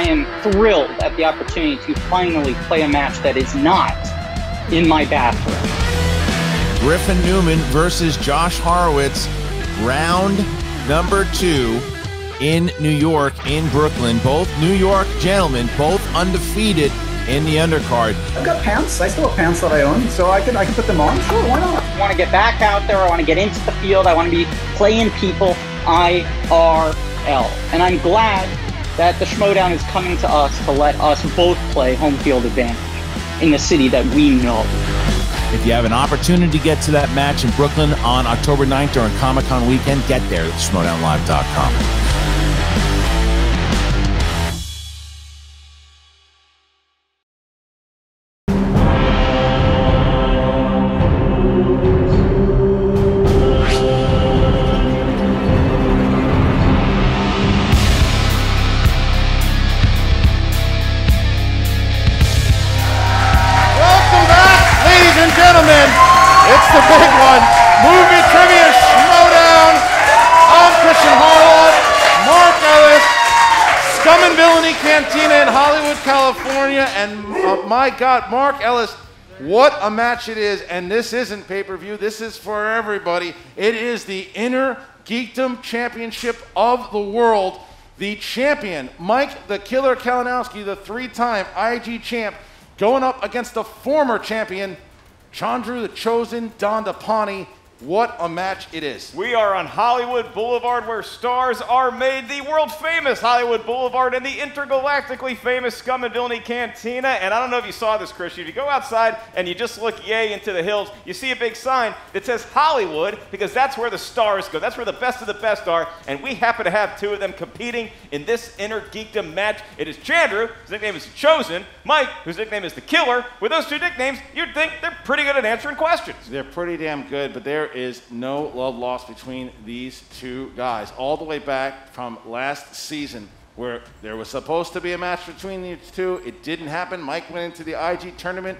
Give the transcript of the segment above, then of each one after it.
I am thrilled at the opportunity to finally play a match that is not in my bathroom. Griffin Newman versus Josh Horowitz, round number 2 in New York, in Brooklyn. Both New York gentlemen, both undefeated in the undercard. I've got pants. I still have pants that I own, so I can put them on. Sure, why not? I want to get back out there. I want to get into the field. I want to be playing people IRL. And I'm glad that the Schmodown is coming to us to let us both play home field advantage in the city that we know. If you have an opportunity to get to that match in Brooklyn on October 9th during Comic-Con weekend, get there at SchmodownLive.com. God, Mark Ellis, what a match it is. And this isn't pay-per-view. This is for everybody. It is the Inner Geekdom Championship of the World. The champion, Mike the Killer Kalinowski, the three-time IG champ, going up against the former champion, Chandru the Chosen Dandapani. What a match it is. We are on Hollywood Boulevard, where stars are made. The world-famous Hollywood Boulevard and the intergalactically famous Scum and Villainy Cantina. And I don't know if you saw this, Chris. If you go outside and you just look yay into the hills, you see a big sign that says Hollywood, because that's where the stars go. That's where the best of the best are. And we happen to have two of them competing in this Inner Geekdom match. It is Chandru, whose nickname is Chosen, Mike, whose nickname is The Killer. With those two nicknames, you'd think they're pretty good at answering questions. They're pretty damn good, but there is no love lost between these two guys. All the way back from last season, where there was supposed to be a match between these two. It didn't happen. Mike went into the IG tournament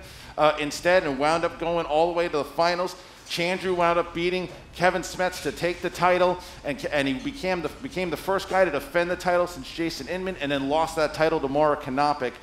instead and wound up going all the way to the finals. Chandru wound up beating Kevin Smets to take the title, and he became the first guy to defend the title since Jason Inman, and then lost that title to Mara Konopik.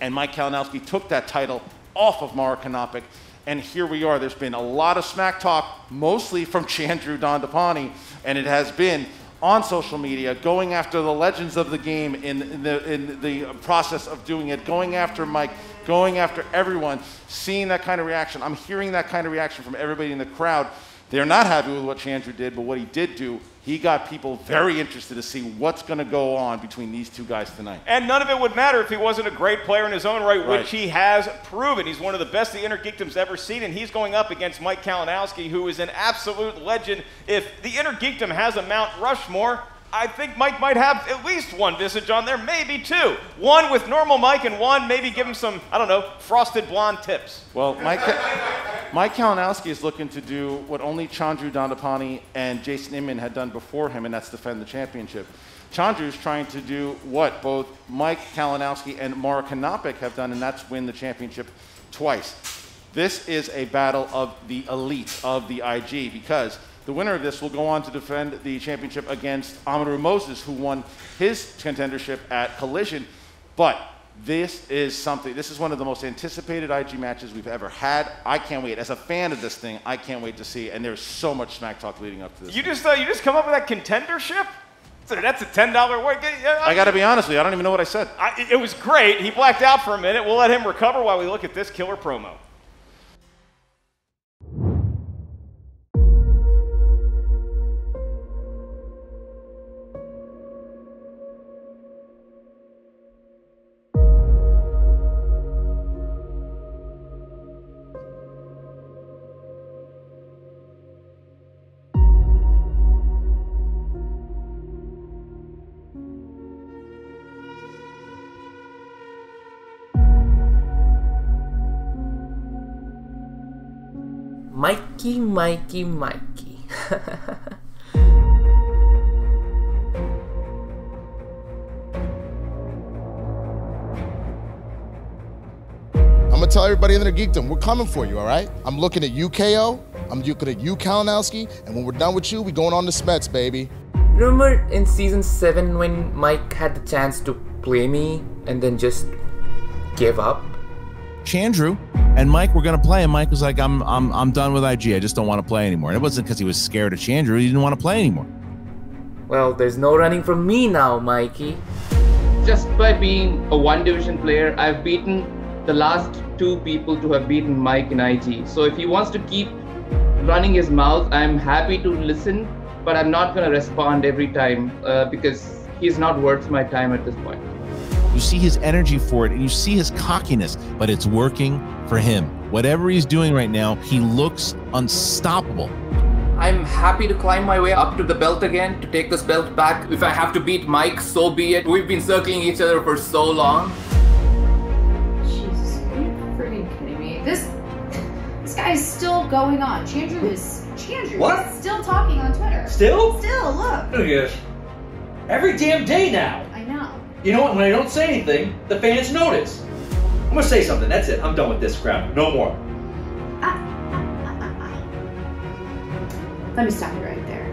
And Mike Kalinowski took that title off of Mara Konopik. And here we are. There's been a lot of smack talk, mostly from Chandru Dandapani, and it has been on social media, going after the legends of the game in the process of doing it, going after Mike, going after everyone, seeing that kind of reaction. I'm hearing that kind of reaction from everybody in the crowd. They're not happy with what Chandru did, but what he did do, he got people very interested to see what's going to go on between these two guys tonight. And none of it would matter if he wasn't a great player in his own right, which he has proven. He's one of the best the Inner Geekdom's ever seen, and he's going up against Mike Kalinowski, who is an absolute legend. If the Inner Geekdom has a Mount Rushmore, I think Mike might have at least one visage on there, maybe two. One with normal Mike and one maybe give him some, I don't know, frosted blonde tips. Well, Mike Kalinowski is looking to do what only Chandru Dandapani and Jason Inman had done before him, and that's defend the championship. Chandru's trying to do what both Mike Kalinowski and Mara Konopik have done, and that's win the championship twice. This is a battle of the elite of the IG, because the winner of this will go on to defend the championship against Amiru Moses, who won his contendership at Collision. But this is something, this is one of the most anticipated IG matches we've ever had. I can't wait. As a fan of this thing, I can't wait to see. And there's so much smack talk leading up to this. You just come up with that contendership? That's a $10 word. I got to be honest with you, I don't even know what I said. It was great. He blacked out for a minute. We'll let him recover while we look at this killer promo. Mikey, Mikey, Mikey. I'm gonna tell everybody in their geekdom, we're coming for you, all right? I'm looking at you, KO. I'm looking at you, Kalinowski. And when we're done with you, we're going on to Smets, baby. Remember in season 7 when Mike had the chance to play me and then just give up? Chandru and Mike were gonna play, and Mike was like, I'm done with IG. I just don't want to play anymore. And it wasn't because he was scared of Chandru. He didn't want to play anymore. Well, there's no running from me now, Mikey. Just by being a one division player, I've beaten the last two people to have beaten Mike in IG. So if he wants to keep running his mouth, I'm happy to listen, but I'm not gonna respond every time because he's not worth my time at this point. You see his energy for it and you see his cockiness, but it's working for him. Whatever he's doing right now, he looks unstoppable. I'm happy to climb my way up to the belt again, to take this belt back. If I have to beat Mike, so be it. We've been circling each other for so long. Jesus, are you freaking kidding me? This guy is still going on. Chandru is still talking on Twitter. Still? Still, look. Okay. Every damn day now. I know. You know what? When I don't say anything, the fans notice. I'm gonna say something. That's it. I'm done with this crap. No more. Let me stop you right there.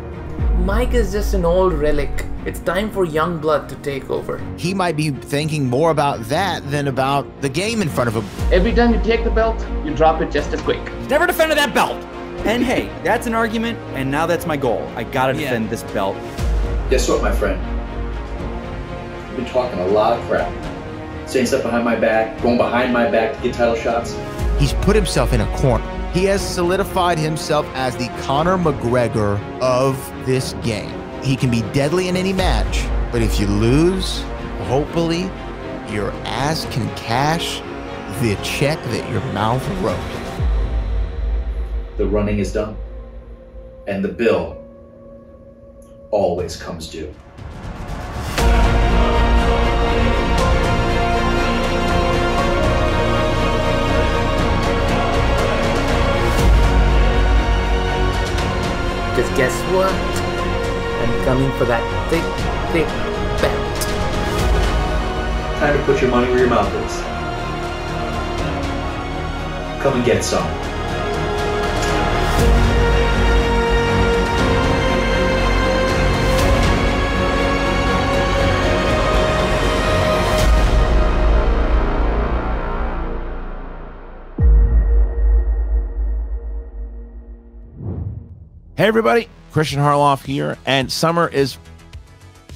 Mike is just an old relic. It's time for young blood to take over. He might be thinking more about that than about the game in front of him. Every time you take the belt, you drop it just as quick. Never defended that belt. And hey, that's an argument, and now that's my goal. I gotta defend this belt. Guess what, my friend? You've been talking a lot of crap. Saying stuff behind my back, going behind my back to get title shots. He's put himself in a corner. He has solidified himself as the Conor McGregor of this game. He can be deadly in any match, but if you lose, hopefully your ass can cash the check that your mouth wrote. The running is done, and the bill always comes due. Because guess what? I'm coming for that thick, thick belt. Time to put your money where your mouth is. Come and get some. Hey everybody, Christian Harloff here, and summer is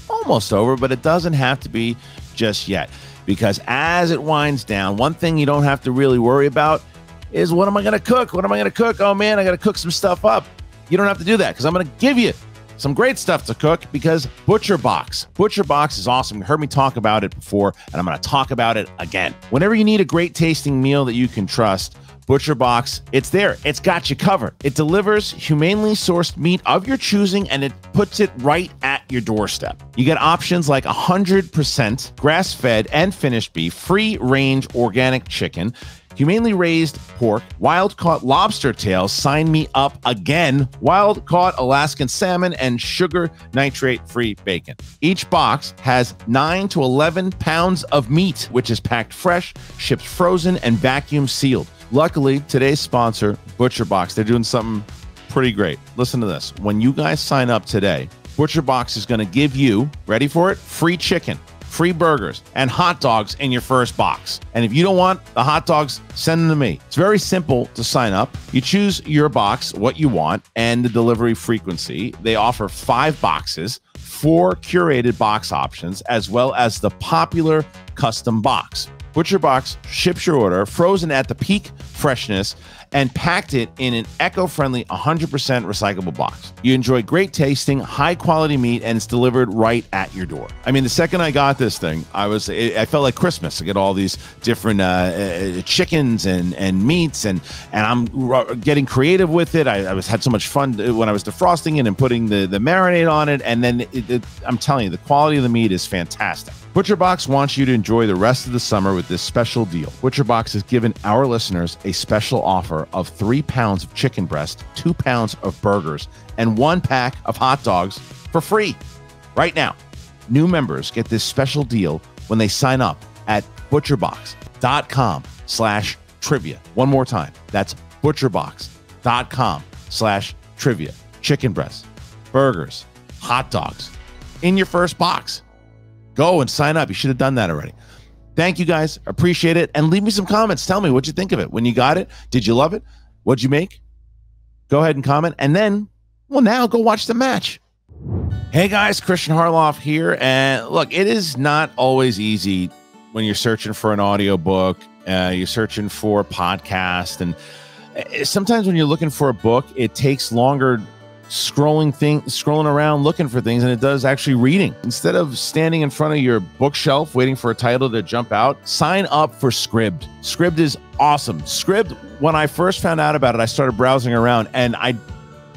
almost over, but it doesn't have to be just yet, because as it winds down, one thing you don't have to really worry about is, what am I going to cook? What am I going to cook? Oh man, I got to cook some stuff up. You don't have to do that, because I'm going to give you some great stuff to cook, because Butcher Box is awesome. You heard me talk about it before, and I'm going to talk about it again. Whenever you need a great tasting meal that you can trust, Butcher Box, it's there. It's got you covered. It delivers humanely sourced meat of your choosing, and it puts it right at your doorstep. You get options like 100% grass-fed and finished beef, free-range organic chicken, humanely raised pork, wild-caught lobster tails, sign me up again, wild-caught Alaskan salmon, and sugar nitrate-free bacon. Each box has 9 to 11 pounds of meat, which is packed fresh, shipped frozen, and vacuum sealed. Luckily, today's sponsor, ButcherBox, they're doing something pretty great. Listen to this. When you guys sign up today, ButcherBox is going to give you, ready for it, free chicken, free burgers, and hot dogs in your first box. And if you don't want the hot dogs, send them to me. It's very simple to sign up. You choose your box, what you want, and the delivery frequency. They offer 5 boxes, 4 curated box options, as well as the popular custom box. ButcherBox ships your order frozen at the peak freshness and packed it in an eco-friendly 100% recyclable box. You enjoy great tasting, high quality meat, and it's delivered right at your door. I mean, the second I got this thing, I felt like Christmas. I get all these different chickens and meats, and I'm getting creative with it. I had so much fun when I was defrosting it and putting the marinade on it. And then I'm telling you, the quality of the meat is fantastic. ButcherBox wants you to enjoy the rest of the summer with this special deal. ButcherBox has given our listeners a special offer of 3 pounds of chicken breast, 2 pounds of burgers, and 1 pack of hot dogs for free right now. New members get this special deal when they sign up at butcherbox.com/trivia. One more time, that's butcherbox.com/trivia. Chicken breast, burgers, hot dogs in your first box. Go and sign up. You should have done that already. Thank you guys. Appreciate it. And leave me some comments. Tell me what you think of it. When you got it, did you love it? What'd you make? Go ahead and comment. And then, well, now go watch the match. Hey guys, Christian Harloff here. And look, it is not always easy when you're searching for an audiobook, you're searching for a podcast. And sometimes when you're looking for a book, it takes longer scrolling around looking for things than it does actually reading. Instead of standing in front of your bookshelf waiting for a title to jump out, sign up for Scribd. Scribd is awesome. Scribd, when I first found out about it, I started browsing around, and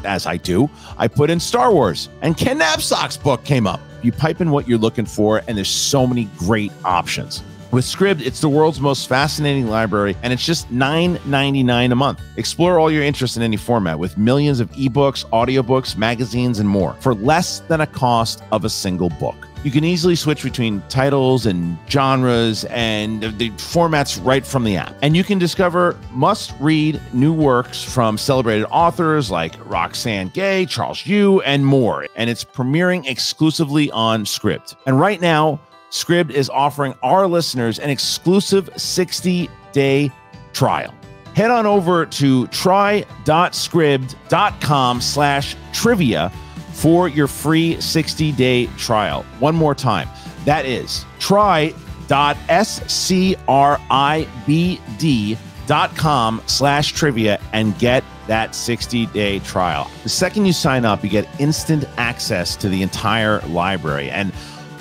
as I do, I put in Star Wars, and Ken Napzok's book came up. You pipe in what you're looking for, and there's so many great options. With Scribd, it's the world's most fascinating library, and it's just $9.99 a month. Explore all your interests in any format with millions of ebooks, audiobooks, magazines, and more for less than a cost of a single book. You can easily switch between titles and genres and the formats right from the app. And you can discover must-read new works from celebrated authors like Roxane Gay, Charles Yu, and more. And it's premiering exclusively on Scribd. And right now, Scribd is offering our listeners an exclusive 60-day trial. Head on over to try.scribd.com/trivia for your free 60-day trial. One more time. That is try.scribd.com/trivia and get that 60-day trial. The second you sign up, you get instant access to the entire library. And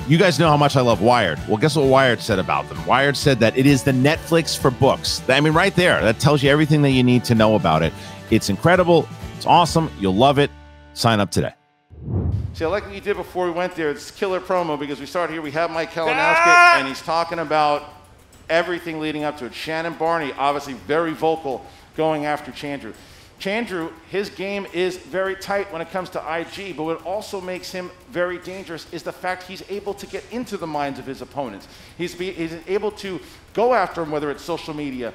you guys know how much I love Wired. Well, guess what Wired said about them? Wired said that it is the Netflix for books. I mean, right there, that tells you everything that you need to know about it. It's incredible. It's awesome. You'll love it. Sign up today. See, I like what you did before we went there. It's killer promo because we started here. We have Mike Kalinowski, and he's talking about everything leading up to it. Shannon Barney, obviously very vocal, going after Chandru. Chandru, his game is very tight when it comes to IG, but what also makes him very dangerous is the fact he's able to get into the minds of his opponents. He's able to go after him, whether it's social media,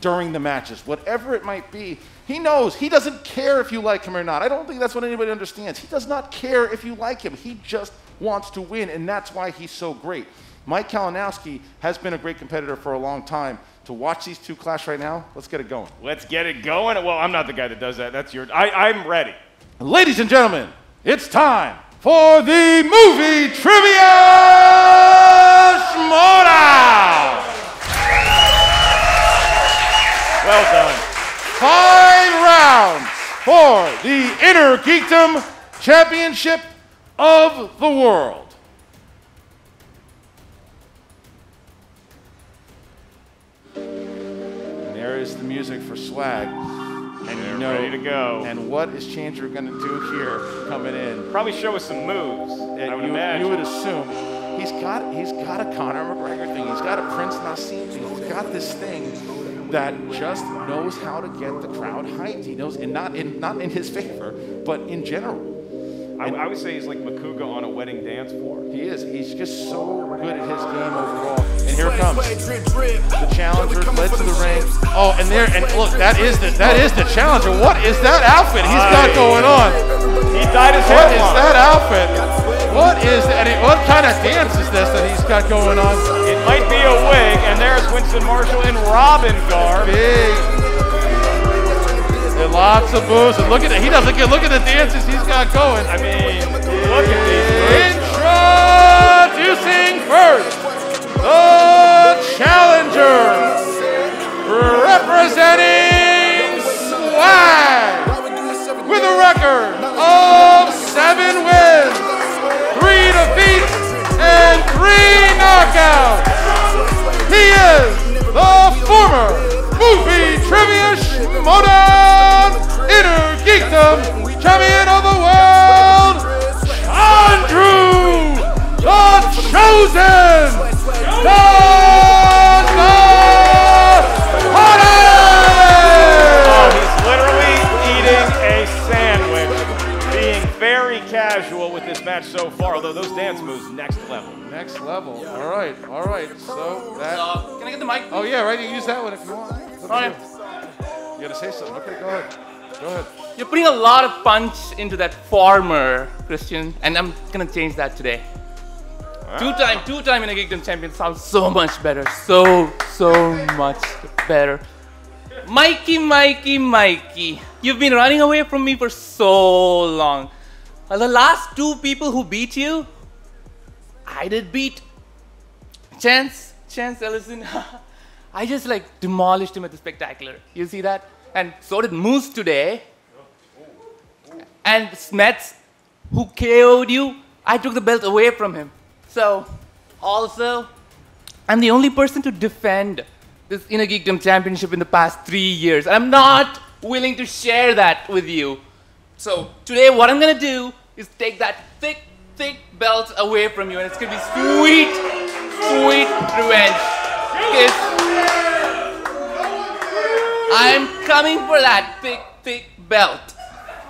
during the matches, whatever it might be. He knows. He doesn't care if you like him or not. I don't think that's what anybody understands. He does not care if you like him. He just wants to win, and that's why he's so great. Mike Kalinowski has been a great competitor for a long time. To watch these two clash right now, let's get it going. Let's get it going. Well, I'm not the guy that does that. That's your... I'm ready. Ladies and gentlemen, it's time for the Movie Trivia Showdown. Well done. 5 rounds for the Inner Geekdom Championship of the World. Is the music for swag, and you know, ready to go. And what is Chandru going to do here coming in? Probably show us some moves. You would assume he's got a Conor McGregor thing. He's got a Prince Nassim thing. He's got this thing that just knows how to get the crowd hyped. He knows, and not in his favor, but in general. I would say he's like Makuga on a wedding dance floor. He is. He's just so good at his game overall. And here it comes. The challenger led to the ring. Oh, and there, and look, that is the challenger. What is that outfit he's got going on? He dyed his hair. What is that outfit? What kind of dance is this that he's got going on? It might be a wig, and there's Winston Marshall in Robin garb. Big. And lots of boos. And look at it. He doesn't get. Look at the dances he's got going. I mean, look at these. Introducing first, the challenger, representing Swag, with a record of 7 wins, 3 defeats, and 3 knockouts. He is the former Movie Trivia Showdown Inner Geekdom Champion of the World, Chandru the Chosen. Oh, he's literally eating a sandwich, being very casual with this match so far, although those dance moves, next level. Next level. Yeah. All right, all right. So that... can I get the mic? Oh, yeah, right. You can use that one if you want. All right. You got to say something. Okay, go ahead. Go ahead. You're putting a lot of punch into that former, Christian, and I'm gonna change that today. Wow. Two-time Inner Geekdom champion sounds so much better. So much better. Mikey, you've been running away from me for so long. Well, the last two people who beat you, I did beat. Chance Ellison. I just like demolished him at the spectacular. You see that? And so did Moose today. And Smets, who KO'd you, I took the belt away from him. So, also, I'm the only person to defend this Inner Geekdom Championship in the past 3 years. I'm not willing to share that with you. So, today what I'm gonna do is take that thick belt away from you, and it's gonna be sweet, sweet revenge. I'm coming for that thick belt.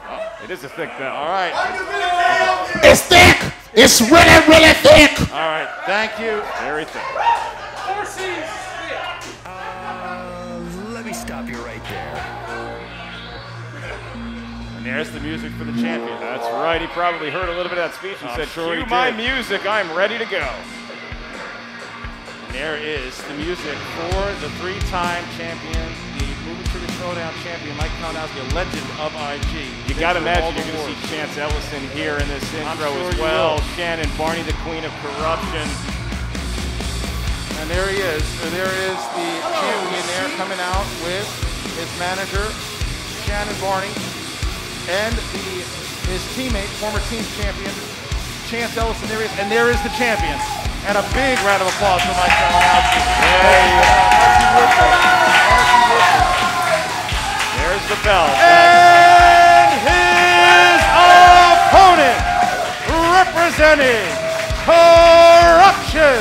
Oh, it is a thick belt, all right. It's thick! It's really thick! All right, thank you. Very thick. Let me stop you right there. And there's the music for the champion. That's right, he probably heard a little bit of that speech and said, "Cue my music, I'm ready to go." And there is the music for the three-time champion, Showdown champion Mike Kalinowski, a legend of IG. You got to imagine you're going to see Chance Ellison here in this intro as well. Shannon Barney, the queen of corruption. And there he is. So there is the champion there coming out with his manager, Shannon Barney, and his teammate, former team champion, Chance Ellison. There he is. And there is the champion. And a big round of applause for Mike Kalinowski. There's the bell. And his opponent, representing corruption,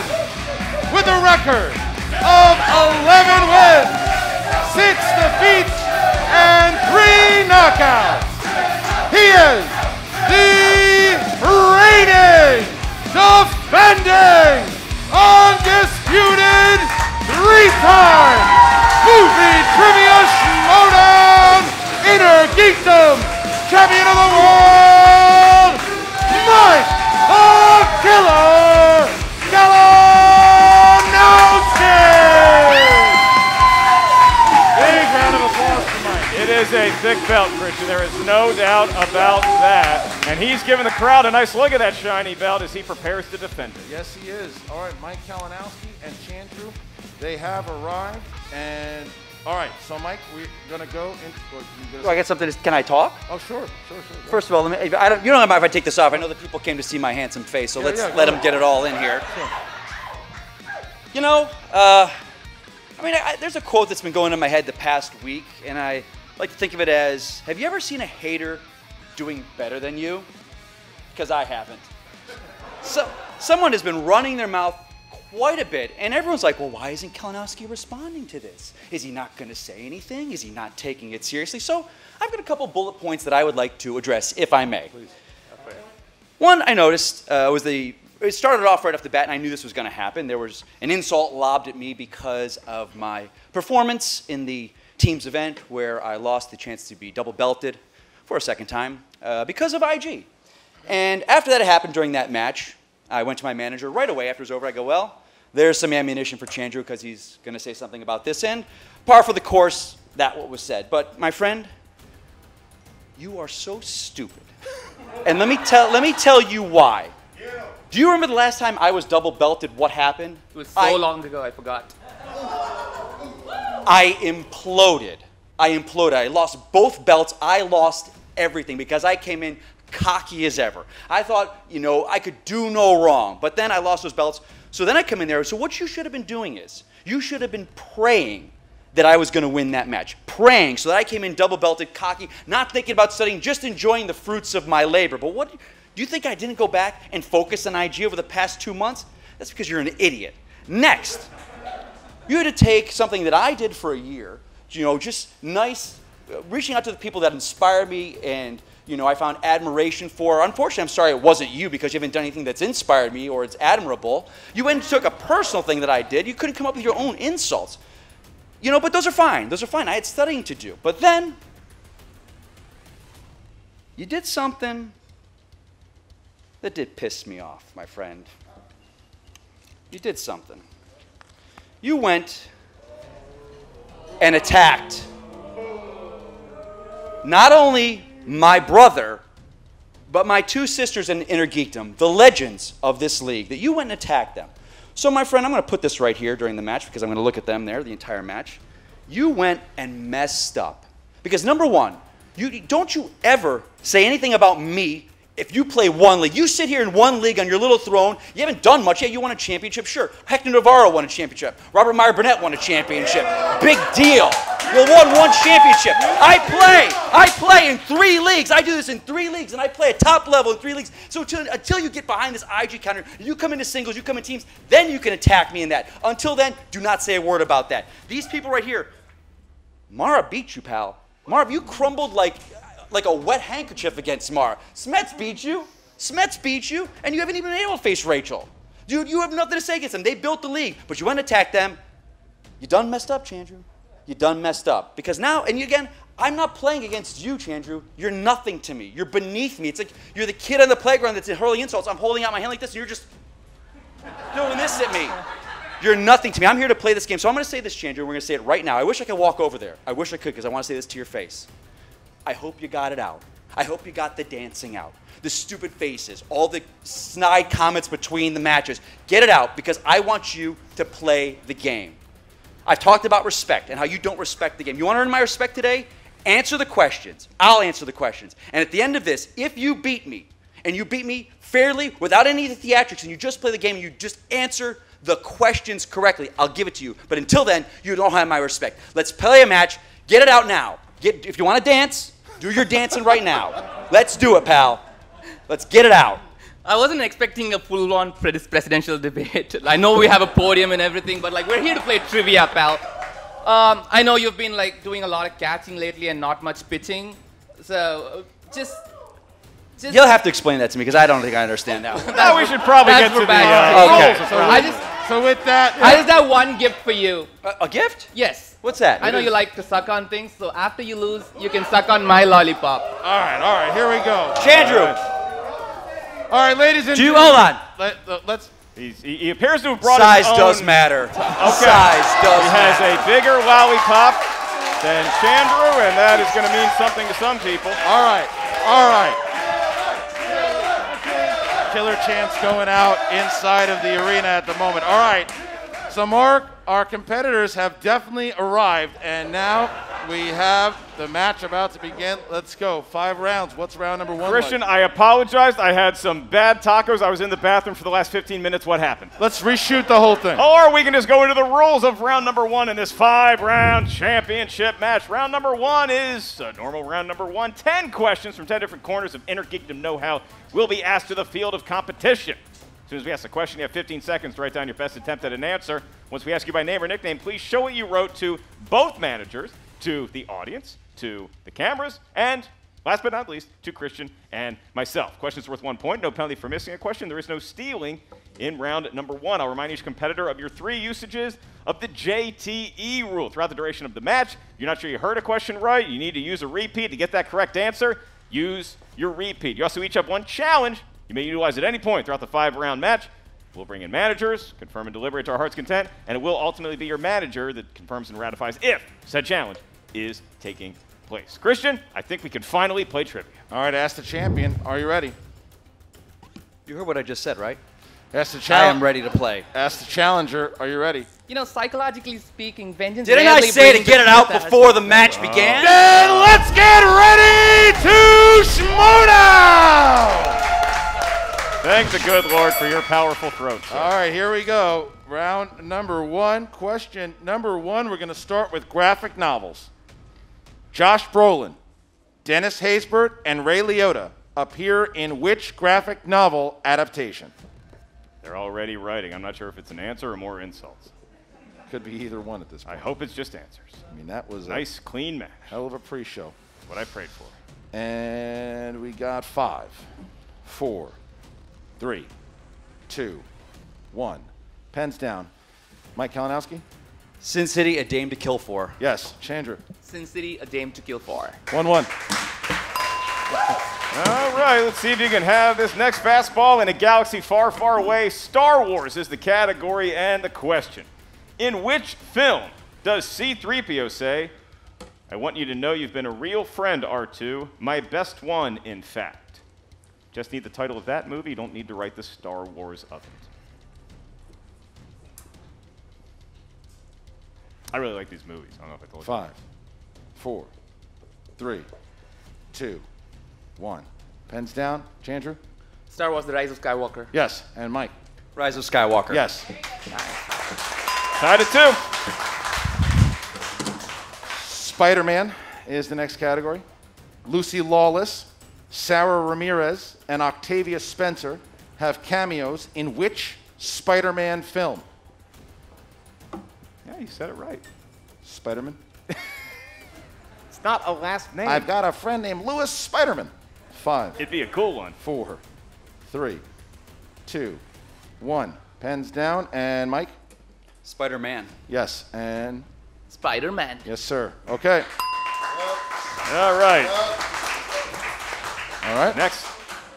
with a record of 11 wins, 6 defeats, and 3 knockouts. He is the reigning, defending, undisputed, 3-time movie trivia Showdown Inner Geekdom champion of the world, Mike the Killer Kalinowski! Big round of applause for Mike. It is a thick belt, Christian. There is no doubt about that. And he's giving the crowd a nice look at that shiny belt as he prepares to defend it. Yes, he is. All right, Mike Kalinowski and Chandru, they have arrived. And all right, so Mike, we're gonna go into. Do I get something? Can I talk? Oh, sure. First of all, let me, you don't mind if I take this off. I know that people came to see my handsome face, so let them get it all in here. Sure. You know, I mean, there's a quote that's been going in my head the past week, and I like to think of it as: have you ever seen a hater doing better than you? Because I haven't. So someone has been running their mouth quite a bit, and everyone's like, well, why isn't Kalinowski responding to this? Is he not going to say anything? Is he not taking it seriously? So I've got a couple bullet points that I would like to address, if I may. Please. Okay. One I noticed was it started off right off the bat, and I knew this was going to happen. There was an insult lobbed at me because of my performance in the team's event where I lost the chance to be double belted for a second time because of IG. And after that happened during that match, I went to my manager right away after it was over. I go, well, there's some ammunition for Chandru because he's going to say something about this end. Par for the course, that what was said. But my friend, you are so stupid. And let me tell you why. Yeah. Do you remember the last time I was double belted? What happened? It was so long ago, I forgot. I imploded. I lost both belts. I lost everything because I came in cocky as ever. I thought, you know, I could do no wrong, but then I lost those belts. So then I come in there. So what you should have been doing is you should have been praying that I was going to win that match, praying so that I came in double belted, cocky, not thinking about studying, just enjoying the fruits of my labor. But what do you think? I didn't go back and focus on IG over the past 2 months? That's because you're an idiot. Next, you had to take something that I did for a year, you know, just nice, reaching out to the people that inspired me and, you know, I found admiration for. Unfortunately, I'm sorry it wasn't you because you haven't done anything that's inspired me or it's admirable. You went and took a personal thing that I did. You couldn't come up with your own insults. You know, but those are fine. I had studying to do. But then You did something that did piss me off, my friend. You did something. You went and attacked not only my brother, but my two sisters in Inner Geekdom, the legends of this league, that you went and attacked them. So, my friend, I'm going to put this right here during the match because I'm going to look at them there the entire match. You went and messed up. Because, number one, don't you ever say anything about me if you play one league. You sit here in one league on your little throne. You haven't done much yet. You won a championship, sure. Hector Navarro won a championship. Robert Meyer Burnett won a championship. Big deal. You won one championship. I play in three leagues. I do this in three leagues, and I play at top level in three leagues. So until you get behind this IG counter, you come into singles, you come in teams, then you can attack me in that. Until then, do not say a word about that. These people right here, Mara beat you, pal. Mara, you crumbled like a wet handkerchief against Mara. Smets beat you. Smets beat you, and you haven't even been able to face Rachel. Dude, you have nothing to say against them. They built the league, but you went and attacked them. You done messed up, Chandru. You done messed up. Because now, and again, I'm not playing against you, Chandru. You're nothing to me. You're beneath me. It's like you're the kid on the playground that's hurling insults. I'm holding out my hand like this, and you're just doing this at me. You're nothing to me. I'm here to play this game. So I'm going to say this, Chandru, and we're going to say it right now. I wish I could walk over there. I wish I could because I want to say this to your face. I hope you got it out. I hope you got the dancing out, the stupid faces, all the snide comments between the matches. Get it out because I want you to play the game. I've talked about respect and how you don't respect the game. You want to earn my respect today? Answer the questions. I'll answer the questions. And at the end of this, if you beat me and you beat me fairly without any of the theatrics and you just play the game and you just answer the questions correctly, I'll give it to you. But until then, you don't have my respect. Let's play a match. Get it out now. If you want to dance, do your dancing right now. Let's do it, pal. Let's get it out. I wasn't expecting a full-on presidential debate. I know we have a podium and everything, but like we're here to play trivia, pal. I know you've been like doing a lot of catching lately and not much pitching. So just you'll have to explain that to me because I don't think I understand that. Now we should probably get to the okay. So with that, I just have one gift for you. A gift? Yes. What's that? I know you like to suck on things, so after you lose, you can suck on my lollipop. All right, here we go. Chandru. All right, ladies and gentlemen. Hold on. Let's. He appears to have brought his own. Size does matter. Okay. Size does matter. He has a bigger lollipop than Chandru, and that is going to mean something to some people. All right, all right. Killer Chance going out inside of the arena at the moment. All right. So, Mark, our competitors have definitely arrived, and now we have the match about to begin. Let's go. 5 rounds. What's round number one? Christian, I apologized. I had some bad tacos. I was in the bathroom for the last 15 minutes. What happened? Let's reshoot the whole thing. Or we can just go into the rules of round number one in this 5-round championship match. Round number one is a normal round number one. 10 questions from 10 different corners of Inner Geekdom know-how will be asked to the field of competition. As soon as we ask the question, you have 15 seconds to write down your best attempt at an answer. Once we ask you by name or nickname, please show what you wrote to both managers, to the audience, to the cameras, and last but not least, to Christian and myself. Questions worth 1 point. No penalty for missing a question. There is no stealing in round number one. I'll remind each competitor of your 3 usages of the JTE rule. Throughout the duration of the match, you're not sure you heard a question right. You need to use a repeat to get that correct answer. Use your repeat. You also each have 1 challenge. You may utilize at any point throughout the 5-round match. We'll bring in managers, confirm and deliberate to our heart's content, and it will ultimately be your manager that confirms and ratifies if said challenge is taking place. Christian, I think we can finally play trivia. All right, ask the champion. Are you ready? You heard what I just said, right? Ask the challenger. I am ready to play. Ask the challenger. Are you ready? You know, psychologically speaking, vengeance. Didn't I say to get it out before the match began? Then let's get ready to Schmodown! Thank the good Lord for your powerful throat. Sir. All right, here we go. Round number one. Question number one. We're going to start with graphic novels. Josh Brolin, Dennis Haysbert, and Ray Liotta appear in which graphic novel adaptation? They're already writing. I'm not sure if it's an answer or more insults. Could be either one at this point. I hope it's just answers. I mean, that was a nice, clean match. Hell of a pre-show. What I prayed for. And we got 5, 4. 3, 2, 1. Pens down. Mike Kalinowski? Sin City, A Dame to Kill For. Yes. Chandru? Sin City, A Dame to Kill For. 1-1. All right, let's see if you can have this next fastball in a galaxy far, far away. Star Wars is the category and the question. In which film does C-3PO say, "I want you to know you've been a real friend, R2, my best one, in fact"? Just need the title of that movie. You don't need to write the Star Wars of it. I really like these movies. I don't know if I told you. 5, 4, 3, 2, 1. Pens down. Chandru? Star Wars: The Rise of Skywalker. Yes. And Mike? Rise of Skywalker. Yes. Nice. Tied at 2. Spider-Man is the next category. Lucy Lawless, Sarah Ramirez, and Octavia Spencer have cameos in which Spider-Man film? Yeah, you said it right. Spider-Man. It's not a last name. I've got a friend named Louis Spider-Man. 5. It'd be a cool one. 4, 3, 2, 1. Pens down. And Mike? Spider-Man. Yes. And? Spider-Man. Yes, sir. Okay. All right. All right. Next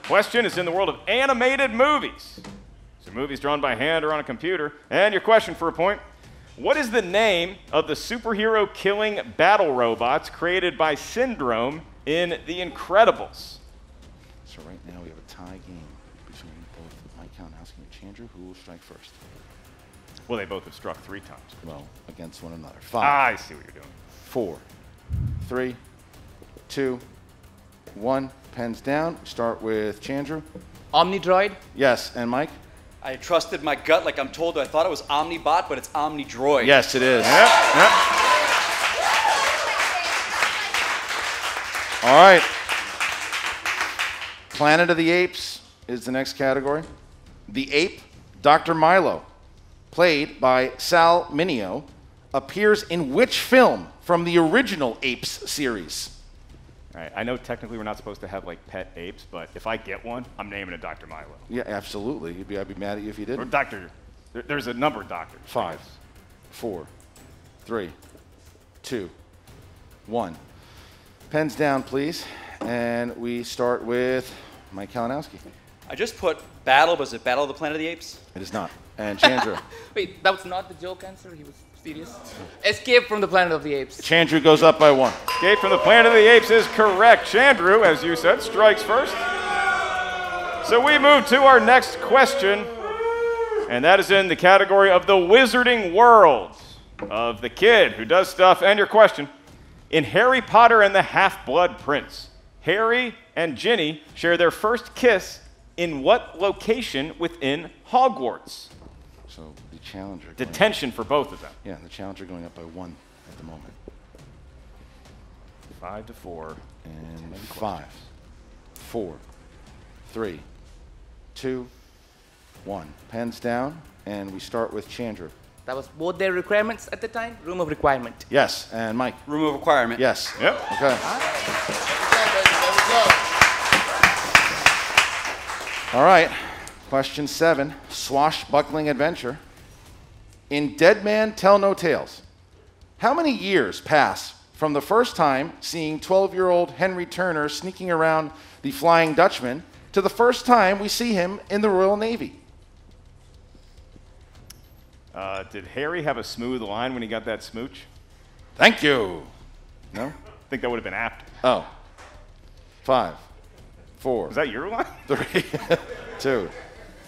question is in the world of animated movies. So movies drawn by hand or on a computer. And your question for a point. What is the name of the superhero killing battle robots created by Syndrome in The Incredibles? So right now we have a tie game between both Mike Kalinowski and Chandru. Who will strike first? Well, they both have struck 3 times. Well, against one another. 5. I see what you're doing. 4, 3, 2, 1. Pens down. We start with Chandru. Omnidroid. Yes. And Mike? I trusted my gut like I'm told. I thought it was Omnibot, but it's Omnidroid. Yes, it is. Yep, yep. All right. Planet of the Apes is the next category. The ape, Dr. Milo, played by Sal Mineo, appears in which film from the original Apes series? All right, I know technically we're not supposed to have like pet apes, but if I get one, I'm naming it Dr. Milo. Yeah, absolutely. I'd be mad at you if you didn't. Or Doctor. There's a number of doctors. 5, 4, 3, 2, 1. Pens down, please. And we start with Mike Kalinowski. I just put battle, but is it Battle of the Planet of the Apes? It is not. And Chandru. Wait, that was not the joke answer? He was serious? Escape from the Planet of the Apes. Chandru goes up by 1. Escape from the Planet of the Apes is correct. Chandru, as you said, strikes first. So we move to our next question, and that is in the category of the wizarding world of the kid who does stuff. And your question, in Harry Potter and the Half-Blood Prince, Harry and Ginny share their first kiss in what location within Hogwarts? So the challenger. Detention for both of them. Yeah, and the challenger going up by 1 at the moment. 5 to 4. And 5, 4, 3, 2, 1. Pens down, and we start with Chandru. That was both their requirements at the time. Room of requirement. Yes, and Mike. Room of requirement. Yes. Yep. Okay. All right. Question 7, swashbuckling adventure. In Dead Man Tell No Tales, how many years pass from the first time seeing 12-year-old Henry Turner sneaking around the Flying Dutchman to the first time we see him in the Royal Navy? Did Harry have a smooth line when he got that smooch? Thank you. No? I think that would have been apt. Oh. 5, 4. Is that your line? 3, 2,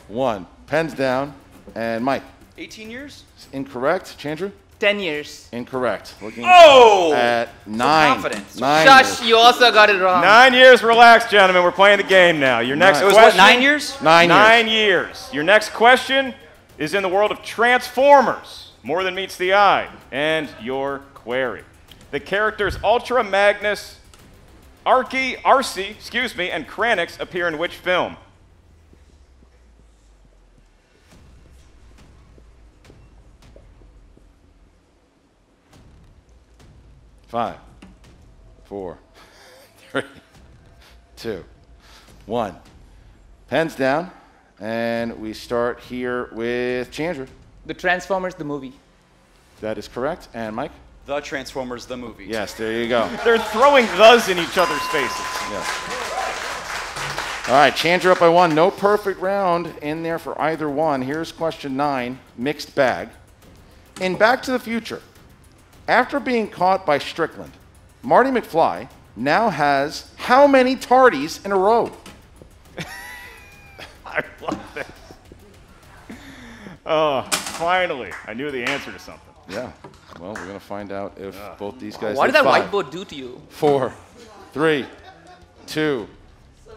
1. Pens down. And Mike? 18 years? Incorrect. Chandru? 10 years. Incorrect. Looking at 9. Confidence. 9. Shush, you also got it wrong. 9 years. Relax, gentlemen. We're playing the game now. Your next question. It was what, 9 years? 9 years. Your next question is in the world of Transformers, More Than Meets the Eye. And your query. The characters Ultra Magnus, Arcee, and Kranix appear in which film? Five, four, 3, 2, 1. Pens down, and we start here with Chandru. The Transformers, the movie. That is correct. And Mike? The Transformers, the movie. Yes, there you go. They're throwing thes in each other's faces. Yes. All right, Chandra up by one. No perfect round in there for either one. Here's question 9, mixed bag. In Back to the Future, after being caught by Strickland, Marty McFly now has how many tardies in a row? I love this. Oh, finally. I knew the answer to something. Yeah. Well, we're going to find out if both these guys. What did that whiteboard do to you? 4, 3, 2,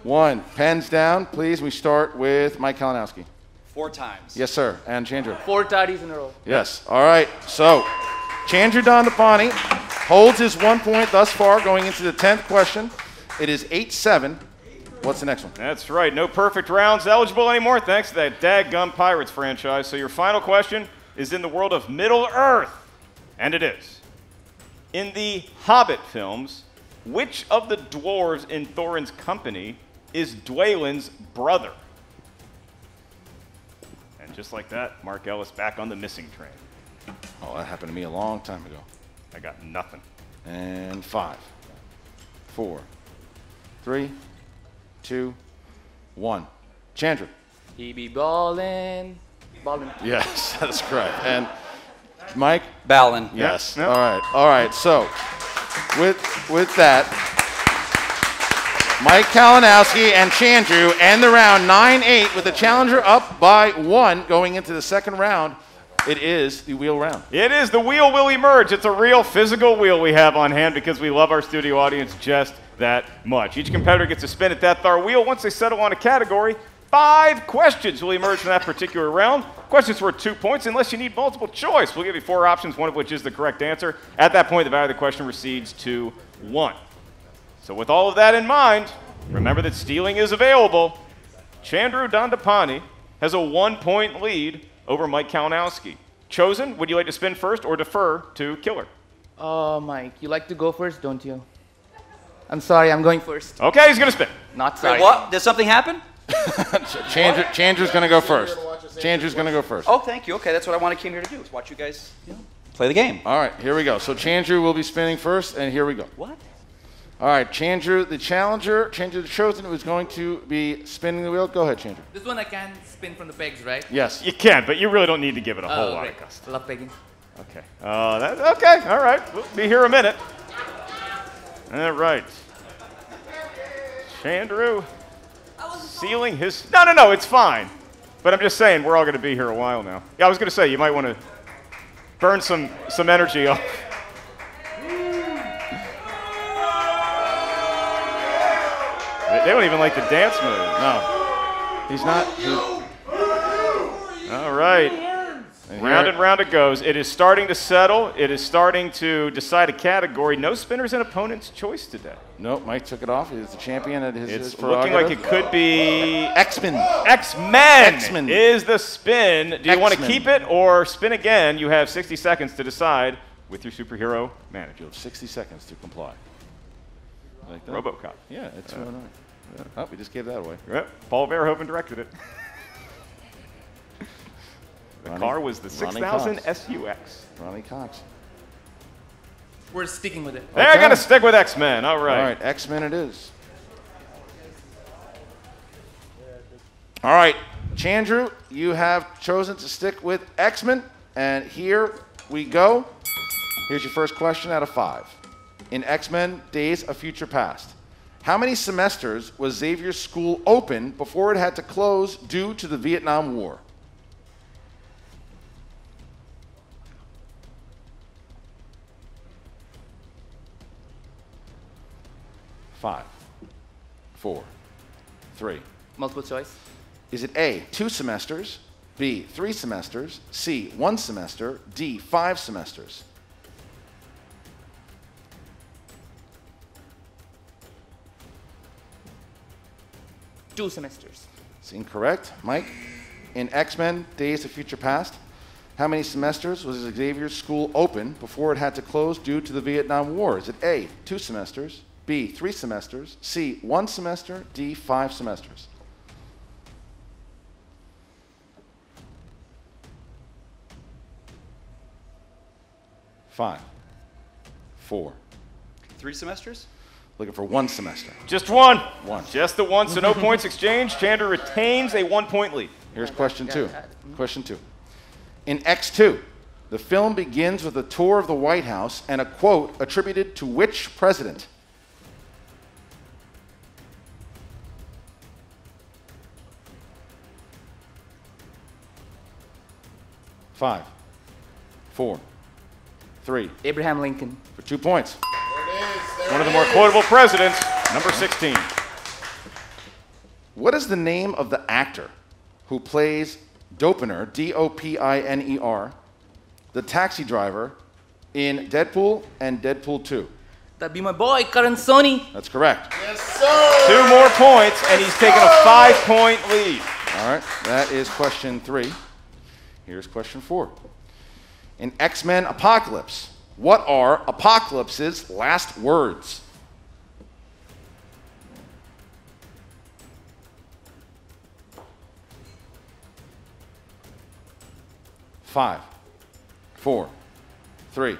1. Pens down, please. We start with Mike Kalinowski. 4 times. Yes, sir. And Chandra. 4 tardies in a row. Yes. All right. So, Chandra Dhandapani holds his 1 point thus far going into the 10th question. It is 8-7. What's the next one? That's right. No perfect rounds eligible anymore thanks to that daggum Pirates franchise. So your final question is in the world of Middle-earth. And it is. In the Hobbit films, which of the dwarves in Thorin's company is Dwalin's brother? And just like that, Mark Ellis back on the missing train. Oh, that happened to me a long time ago. I got nothing. And 5, 4, 3, 2, 1. Chandra. He be ballin'. Ballin'. Yes, that's correct. And Mike? Ballin'. Yes. Yep. All right. All right. So with that, Mike Kalinowski and Chandru end the round 9-8 with the challenger up by 1 going into the second round. It is the wheel round. It is. The wheel will emerge. It's a real physical wheel we have on hand because we love our studio audience just that much. Each competitor gets a spin at that thar wheel. Once they settle on a category, 5 questions will emerge from that particular round. Questions worth 2 points unless you need multiple choice. We'll give you 4 options, one of which is the correct answer. At that point, the value of the question recedes to 1. So with all of that in mind, remember that stealing is available. Chandru Dhandapani has a 1-point lead over Mike Kalinowski. Chosen, would you like to spin first or defer to Killer? Oh, Mike, you like to go first, don't you? I'm sorry, I'm going first. Okay, he's going to spin. Not sorry. Wait, what? Did something happen? Chandru's going to go first. Chandru's going to go first. Oh, thank you. Okay, that's what I came here to do, is watch you guys play the game. All right, here we go. So Chandru will be spinning first, and here we go. What? All right, Chandru the challenger, Chandru the chosen, who's going to be spinning the wheel. Go ahead, Chandru. This one I can spin from the pegs, right? Yes. You can, but you really don't need to give it a whole lot of custom. I love pegging. Okay. Okay, all right. We'll be here a minute. All right. Chandru sealing his... No, it's fine. But I'm just saying, we're all going to be here a while now. Yeah, I was going to say, you might want to burn some energy off. They don't even like the dance move. No. He's not. All right. Round and round it goes. It is starting to settle. It is starting to decide a category. No spinners and opponent's choice today. Nope. Mike took it off. He's the champion at his prerogative. It's looking like it could be X-Men. X-Men is the spin. Do you want to keep it or spin again? You have 60 seconds to decide with your superhero manager. You have 60 seconds to comply. Like that? RoboCop. Yeah, it's 209. Oh, we just gave that away. Yep. Paul Verhoeven directed it. The car was the 6000 SUX. Ronnie Cox. We're sticking with it. They're going to stick with X-Men. All right. All right, X-Men it is. All right, Chandru, you have chosen to stick with X-Men, and here we go. Here's your first question out of 5. In X-Men Days of Future Past, how many semesters was Xavier's school open before it had to close due to the Vietnam War? Five, four, three. Multiple choice. Is it A, 2 semesters, B, 3 semesters, C, 1 semester, D, 5 semesters? Two semesters. It's incorrect. Mike, in X-Men Days of Future Past, how many semesters was Xavier's school open before it had to close due to the Vietnam War? Is it A, 2 semesters, B, 3 semesters, C, 1 semester, D, 5 semesters? Five, four. 3 semesters? Looking for one semester. Just one. One. Just the one, so no points exchanged. Chander retains a 1-point lead. Here's question two. Question two. In X2, the film begins with a tour of the White House and a quote attributed to which president? Five, four, three. Abraham Lincoln. For 2 points. One of the more quotable presidents, number 16. What is the name of the actor who plays Dopiner, D-O-P-I-N-E-R, the taxi driver in Deadpool and Deadpool 2? That'd be my boy, Karan Soni. That's correct. Yes, sir. 2 more points, and he's taken a 5-point lead. All right, that is question three. Here's question four. In X-Men Apocalypse, what are Apocalypse's last words? Five, four, three, two.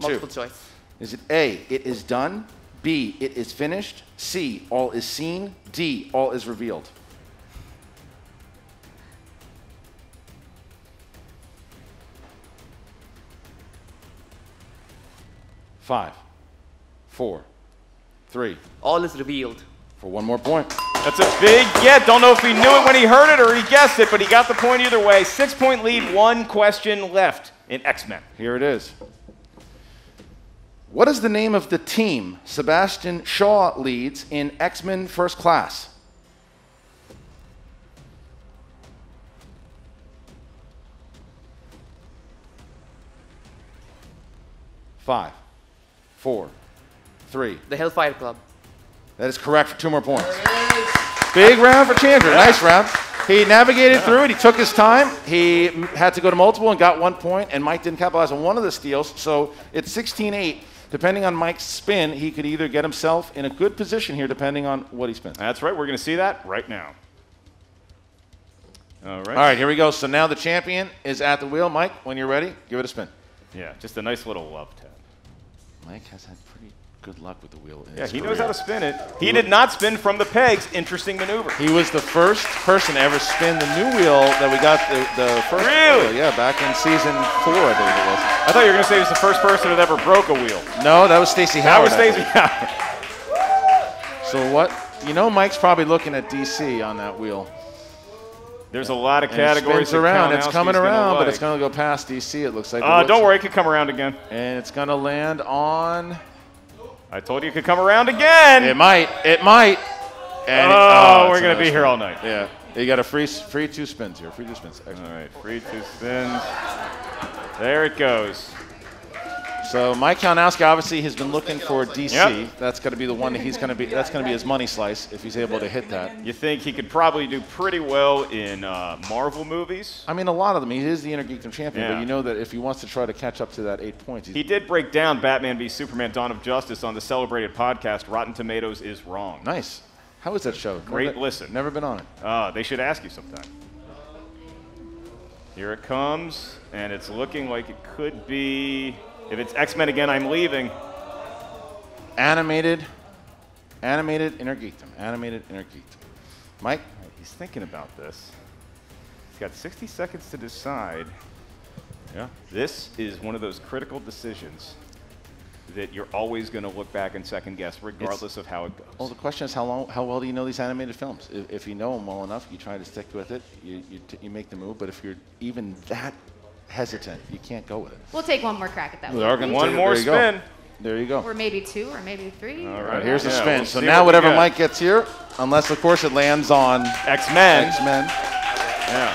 Multiple choice. Is it A, it is done, B, it is finished, C, all is seen, D, all is revealed? Five, four, three. All is revealed. For 1 more point. That's a big get. Don't know if he knew it when he heard it or he guessed it, but he got the point either way. 6-point lead, 1 question left in X-Men. Here it is. What is the name of the team Sebastian Shaw leads in X-Men First Class? Five. Four, three. The Hellfire Club. That is correct for 2 more points. Big round for Chander. Yeah. Nice round. He navigated through it. He took his time. He had to go to multiple and got 1 point, and Mike didn't capitalize on one of the steals. So it's 16-8. Depending on Mike's spin, he could either get himself in a good position here depending on what he spins. That's right. We're going to see that right now. All right. All right, here we go. So now the champion is at the wheel. Mike, when you're ready, give it a spin. Yeah, just a nice little love tap. Mike has had pretty good luck with the wheel. Yeah, he knows how to spin it. He did not spin from the pegs. Interesting maneuver. He was the first person to ever spin the new wheel that we got the first wheel. Yeah, back in season 4, I believe it was. I thought you were going to say he was the first person that ever broke a wheel. No, that was Stacey Howard. That was Stacey Howard. So what? You know Mike's probably looking at DC on that wheel. There's a lot of categories. It around. It's coming around, but it's going to go past DC, it looks like. Don't worry, it could come around again. And it's going to land on. I told you it could come around again. It might. It might. And oh, we're going to be here all night. Yeah. You got a free 2 spins here. Free 2 spins. Excellent. All right. Free 2 spins. There it goes. So Mike Kalinowski obviously has been looking for DC. Yep. That's going to be the one that he's going to be. That's going to be his money slice if he's able to hit that. You think he could probably do pretty well in Marvel movies? I mean, a lot of them. He is the Intergeekdom champion, but you know that if he wants to try to catch up to that 8 points, he did break down Batman v Superman: Dawn of Justice on the celebrated podcast Rotten Tomatoes Is Wrong. Nice. How is that show? Great listen. Never been on it. They should ask you sometime. Here it comes, and it's looking like it could be. If it's X-Men again, I'm leaving. Animated Intergeekdom. Animated Intergeekdom. Mike? He's thinking about this. He's got 60 seconds to decide. Yeah. This is one of those critical decisions that you're always going to look back and second guess, regardless of how it goes. Well, the question is how well do you know these animated films? If you know them well enough, you try to stick with it, you make the move, but if you're even that hesitant, you can't go with it. We'll take 1 more crack at that one. One more spin. There you go. Or maybe 2 or maybe 3. All right, here's the spin. We'll so now whatever Mike gets here, unless, of course, it lands on X-Men. X-Men. Yeah.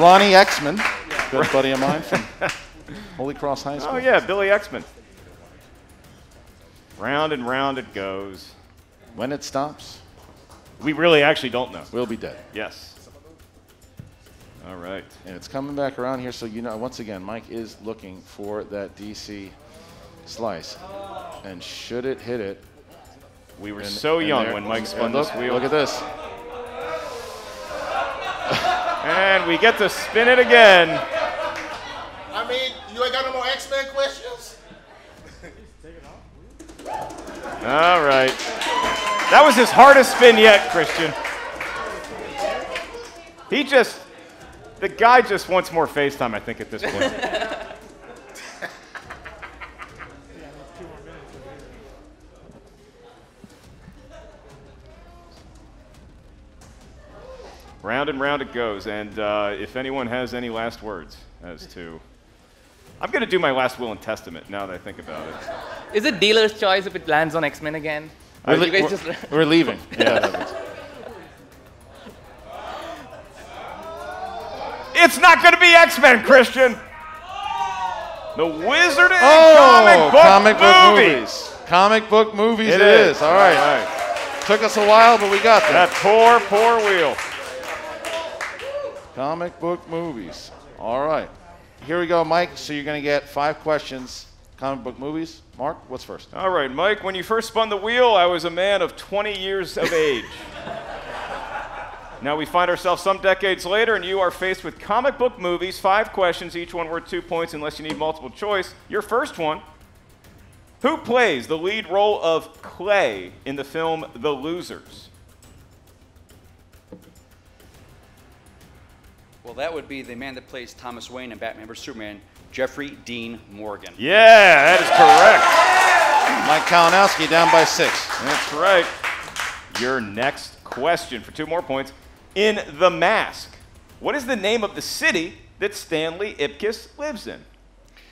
Ronnie X-Men, good buddy of mine from Holy Cross High School. Oh, yeah, Billy X-Men. Round and round it goes. When it stops? We really actually don't know. We'll be dead. Yes. All right. And it's coming back around here, so you know, once again, Mike is looking for that DC slice. And should it hit it? We were so young when Mike spun this wheel. Look at this. And we get to spin it again. I mean, you ain't got no more X-Men questions? Take it off. All right. That was his hardest spin yet, Christian. The guy just wants more face time, I think, at this point. Round and round it goes, and if anyone has any last words as to... I'm going to do my last will and testament now that I think about it. Is it dealer's choice if it lands on X-Men again? We're leaving. Yeah, that was... It's not going to be X-Men, Christian. The Wizard and comic book movies. Comic book movies it is. All right. All right. Took us a while, but we got there. That poor, poor wheel. Comic book movies. All right. Here we go, Mike. So you're going to get 5 questions. Comic book movies. Mark, what's first? All right, Mike. When you first spun the wheel, I was a man of 20 years of age. Now we find ourselves some decades later, and you are faced with comic book movies, 5 questions, each one worth 2 points unless you need multiple choice. Your first one, who plays the lead role of Clay in the film The Losers? Well, that would be the man that plays Thomas Wayne in Batman vs. Superman, Jeffrey Dean Morgan. Yeah, that is correct. Mike Kalinowski down by 6. That's right. Your next question for 2 more points. In The Mask, what is the name of the city that Stanley Ipkiss lives in?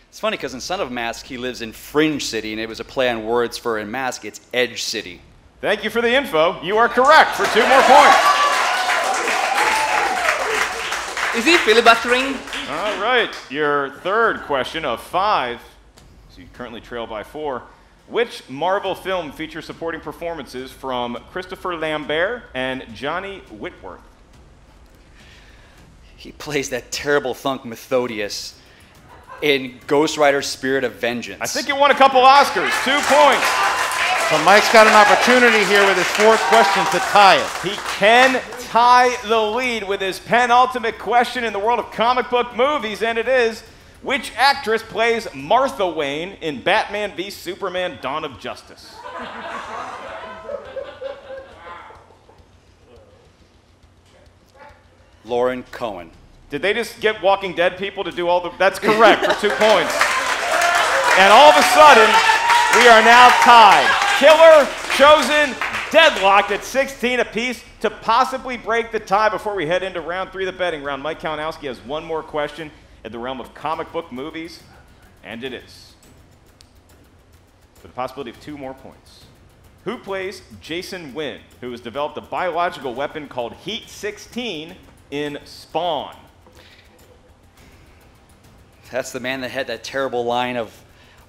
It's funny because in Son of Mask, he lives in Fringe City, and it was a play on words for in Mask, it's Edge City. Thank you for the info. You are correct for 2 more points. Is he filibustering? All right. Your third question of 5, so you currently trail by 4. Which Marvel film features supporting performances from Christopher Lambert and Johnny Whitworth? He plays that terrible thunk Methodius in Ghost Rider's Spirit of Vengeance. I think you won a couple Oscars. 2 points. So Mike's got an opportunity here with his 4th question to tie it. He can tie the lead with his penultimate question in the world of comic book movies, and it is... Which actress plays Martha Wayne in Batman v Superman: Dawn of Justice? Lauren Cohen. Did they just get Walking Dead people to do all the... That's correct for 2 points. And all of a sudden, we are now tied. Killer, Chosen, deadlocked at 16 apiece to possibly break the tie before we head into round 3 of the betting round. Mike Kalinowski has one more question in the realm of comic book movies, and it is. For the possibility of 2 more points. Who plays Jason Wynn, who has developed a biological weapon called Heat-16 in Spawn? That's the man that had that terrible line of,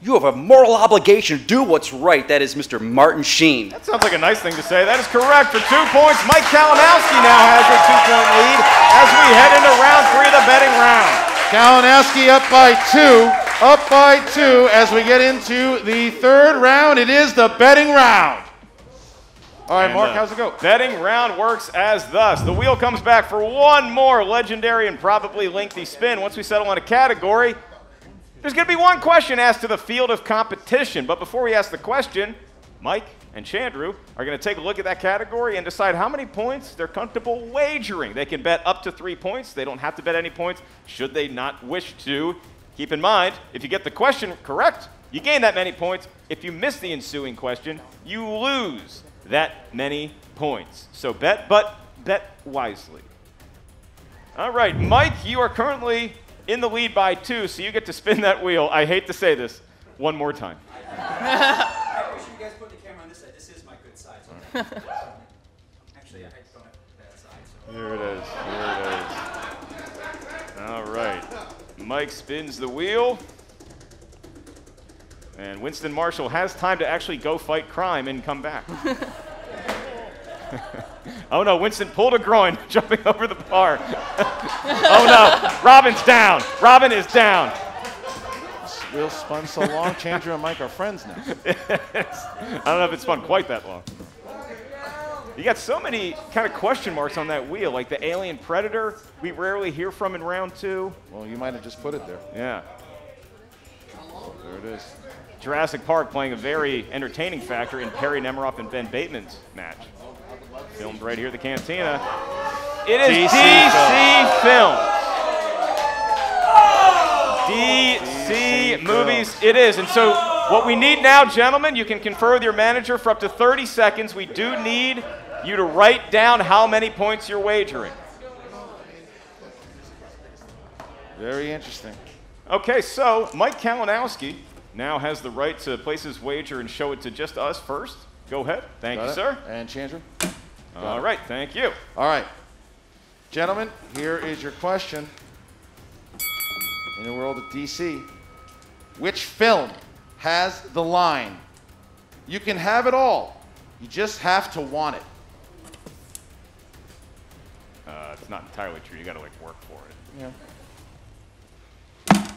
"You have a moral obligation to do what's right." That is Mr. Martin Sheen. That sounds like a nice thing to say. That is correct for 2 points. Mike Kalinowski now has a 2-point lead as we head into round 3 of the betting round. Kalinowski up by two as we get into the 3rd round. It is the betting round. All right, and Mark, how's it go? Betting round works as thus. The wheel comes back for one more legendary and probably lengthy spin. Once we settle on a category, there's going to be one question asked to the field of competition. But before we ask the question, Mike and Chandru are going to take a look at that category and decide how many points they're comfortable wagering. They can bet up to 3 points. They don't have to bet any points should they not wish to. Keep in mind, if you get the question correct, you gain that many points. If you miss the ensuing question, you lose that many points. So bet, but bet wisely. All right, Mike, you are currently in the lead by 2, so you get to spin that wheel. I hate to say this, one more time. Actually, I don't have that side. So. Here it is. Here it is. All right. Mike spins the wheel. And Winston Marshall has time to actually go fight crime and come back. Oh, no. Winston pulled a groin, jumping over the bar. Oh, no. Robin's down. Robin is down. Wheel spun so long, Chandru and Mike are friends now. I don't know if it's spun quite that long. You got so many kind of question marks on that wheel, like the alien predator we rarely hear from in round 2. Well, you might have just put it there. Yeah. There it is. Jurassic Park playing a very entertaining factor in Perry Nemiroff and Ben Bateman's match. Filmed right here at the Cantina. It is DC Films. DC Movies it is. And so what we need now, gentlemen, you can confer with your manager for up to 30 seconds. We do need you to write down how many points you're wagering. Very interesting. Okay, so Mike Kalinowski now has the right to place his wager and show it to just us first. Go ahead. Thank you, sir. And Chandra. All right, thank you. All right. Gentlemen, here is your question. In the world of DC, which film has the line, "You can have it all, you just have to want it"? It's not entirely true. You got to like work for it. Yeah.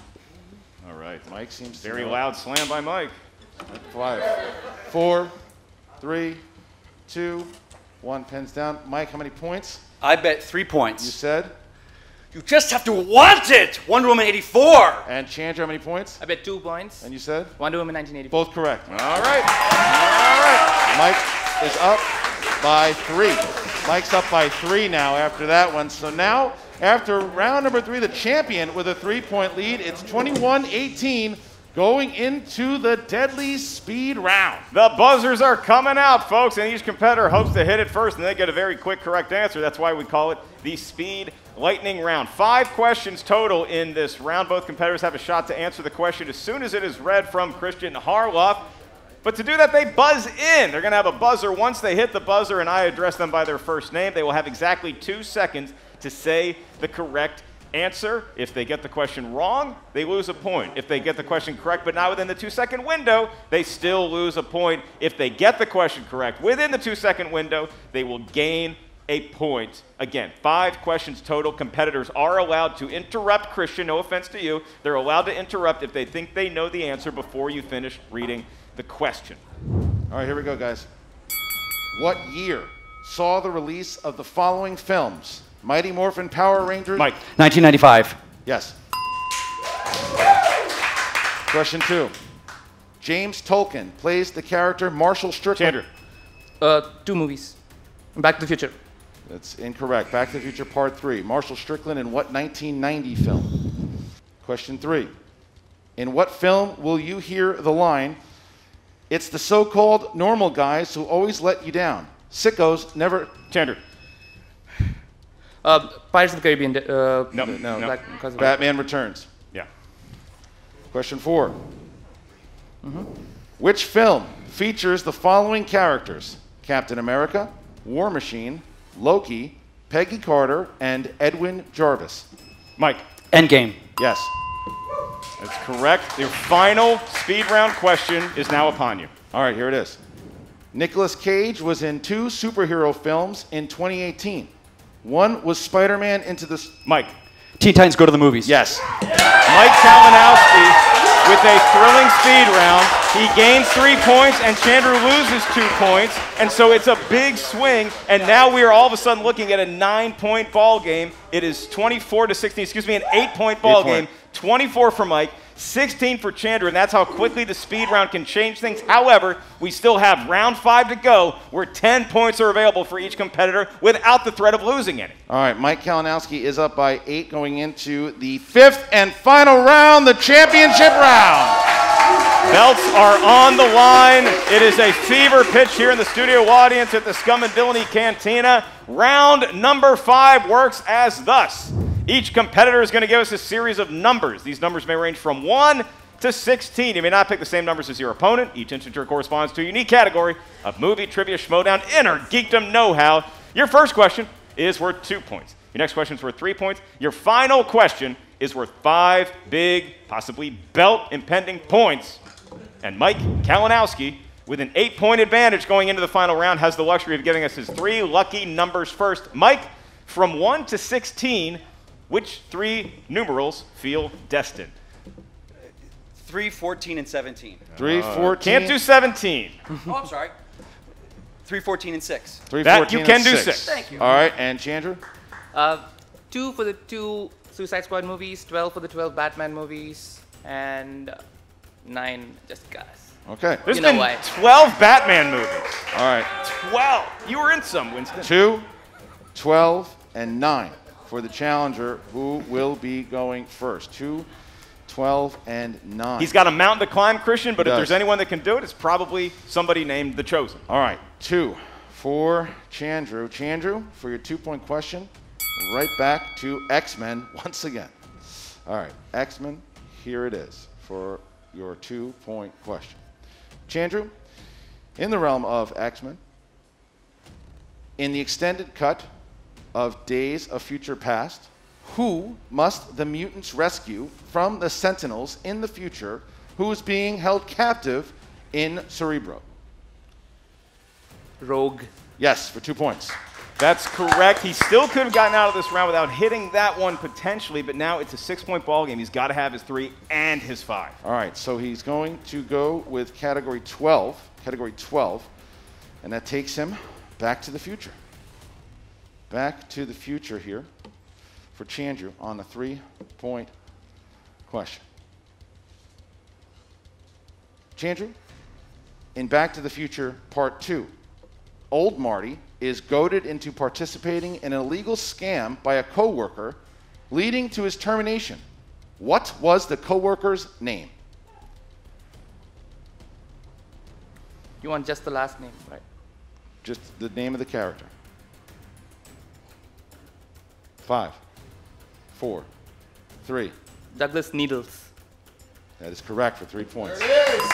All right. Mike seems very loud slam by Mike. 5, 4, 3, 2, 1. Pins down. Mike, how many points? I bet 3 points. You said? You just have to want it. Wonder Woman 84. And Chandra, how many points? I bet 2 points. And you said? Wonder Woman 1984. Both correct. All right. All right. Mike is up by 3. Mike's up by 3 now after that one. So now, after round number 3, the champion with a 3-point lead. It's 21-18 going into the deadly speed round. The buzzers are coming out, folks, and each competitor hopes to hit it first, and they get a very quick correct answer. That's why we call it the speed lightning round. 5 questions total in this round. Both competitors have a shot to answer the question as soon as it is read from Christian Harloff. But to do that, they buzz in. They're going to have a buzzer. Once they hit the buzzer and I address them by their first name, they will have exactly 2 seconds to say the correct answer. If they get the question wrong, they lose a point. If they get the question correct but not within the 2-second window, they still lose a point. If they get the question correct within the 2-second window, they will gain a point. Again, 5 questions total. Competitors are allowed to interrupt, Christian, no offense to you. They're allowed to interrupt if they think they know the answer before you finish reading the question. All right, here we go, guys. What year saw the release of the following films? Mighty Morphin Power Rangers. Mike. 1995. Yes. Question 2. James Tolkien plays the character Marshall Strickland. 2 movies. Back to the Future. That's incorrect. Back to the Future Part 3. Marshall Strickland in what 1990 film? Question 3. In what film will you hear the line, "It's the so-called normal guys who always let you down. Sickos never..." Chandra. Pirates of the Caribbean. No. Batman Returns. Yeah. Question 4. Which film features the following characters? Captain America, War Machine, Loki, Peggy Carter, and Edwin Jarvis. Mike. Endgame. Yes. That's correct. Your final speed round question is now upon you. All right, here it is. Nicolas Cage was in 2 superhero films in 2018. One was Spider-Man Into the... Mike. Teen Titans Go to the Movies. Yes. Mike Kalinowski with a thrilling speed round. He gains 3 points and Chandra loses 2 points. And so it's a big swing. And now we are all of a sudden looking at a 9-point ball game. It is 24-16, excuse me, an 8-point ball game. 24 for Mike, 16 for Chandra, and that's how quickly the speed round can change things. However, we still have round 5 to go, where 10 points are available for each competitor without the threat of losing any. All right, Mike Kalinowski is up by 8 going into the 5th and final round, the championship round. Belts are on the line. It is a fever pitch here in the studio audience at the Scum and Villainy Cantina. Round number 5 works as thus. Each competitor is going to give us a series of numbers. These numbers may range from 1 to 16. You may not pick the same numbers as your opponent. Each integer corresponds to a unique category of movie, trivia, schmodown, inner geekdom, know-how. Your first question is worth 2 points. Your next question is worth 3 points. Your final question is worth 5 big, possibly belt-impending points. And Mike Kalinowski, with an 8-point advantage going into the final round, has the luxury of giving us his 3 lucky numbers first. Mike, from 1 to 16, which 3 numerals feel destined? 3, 14, and 17. 3, 14. Can't do 17. Oh, I'm sorry. 3, 14, and 6. 3, that 14, you can and do 6. Thank you. All right, and Chandra? 2 for the 2 Suicide Squad movies, 12 for the 12 Batman movies, and 9, just guys. Okay. There's been 12 Batman movies. All right. 12. You were in some, Winston. 2, 12, and 9 for the challenger who will be going first. 2, 12, and 9. He's got a mountain to climb, Christian, but if there's anyone that can do it, it's probably somebody named The Chosen. All right. 2 for Chandru. Chandru, for your 2-point question, right back to X-Men once again. All right. X-Men, here it is for your 2-point question. Chandru, in the realm of X-Men, in the extended cut of Days of Future Past, who must the mutants rescue from the Sentinels in the future who is being held captive in Cerebro? Rogue. Yes, for 2 points. That's correct. He still could have gotten out of this round without hitting that one potentially, but now it's a 6-point ball game. He's got to have his 3 and his 5. All right, so he's going to go with category 12, and that takes him back to the future. Back to the future here for Chandru on a 3-point question. Chandru, in Back to the Future Part 2, old Marty is goaded into participating in an illegal scam by a coworker, leading to his termination. What was the coworker's name? You want just the last name, right? Just the name of the character. 5, 4, 3. Douglas Needles. That is correct for 3 points. There it is.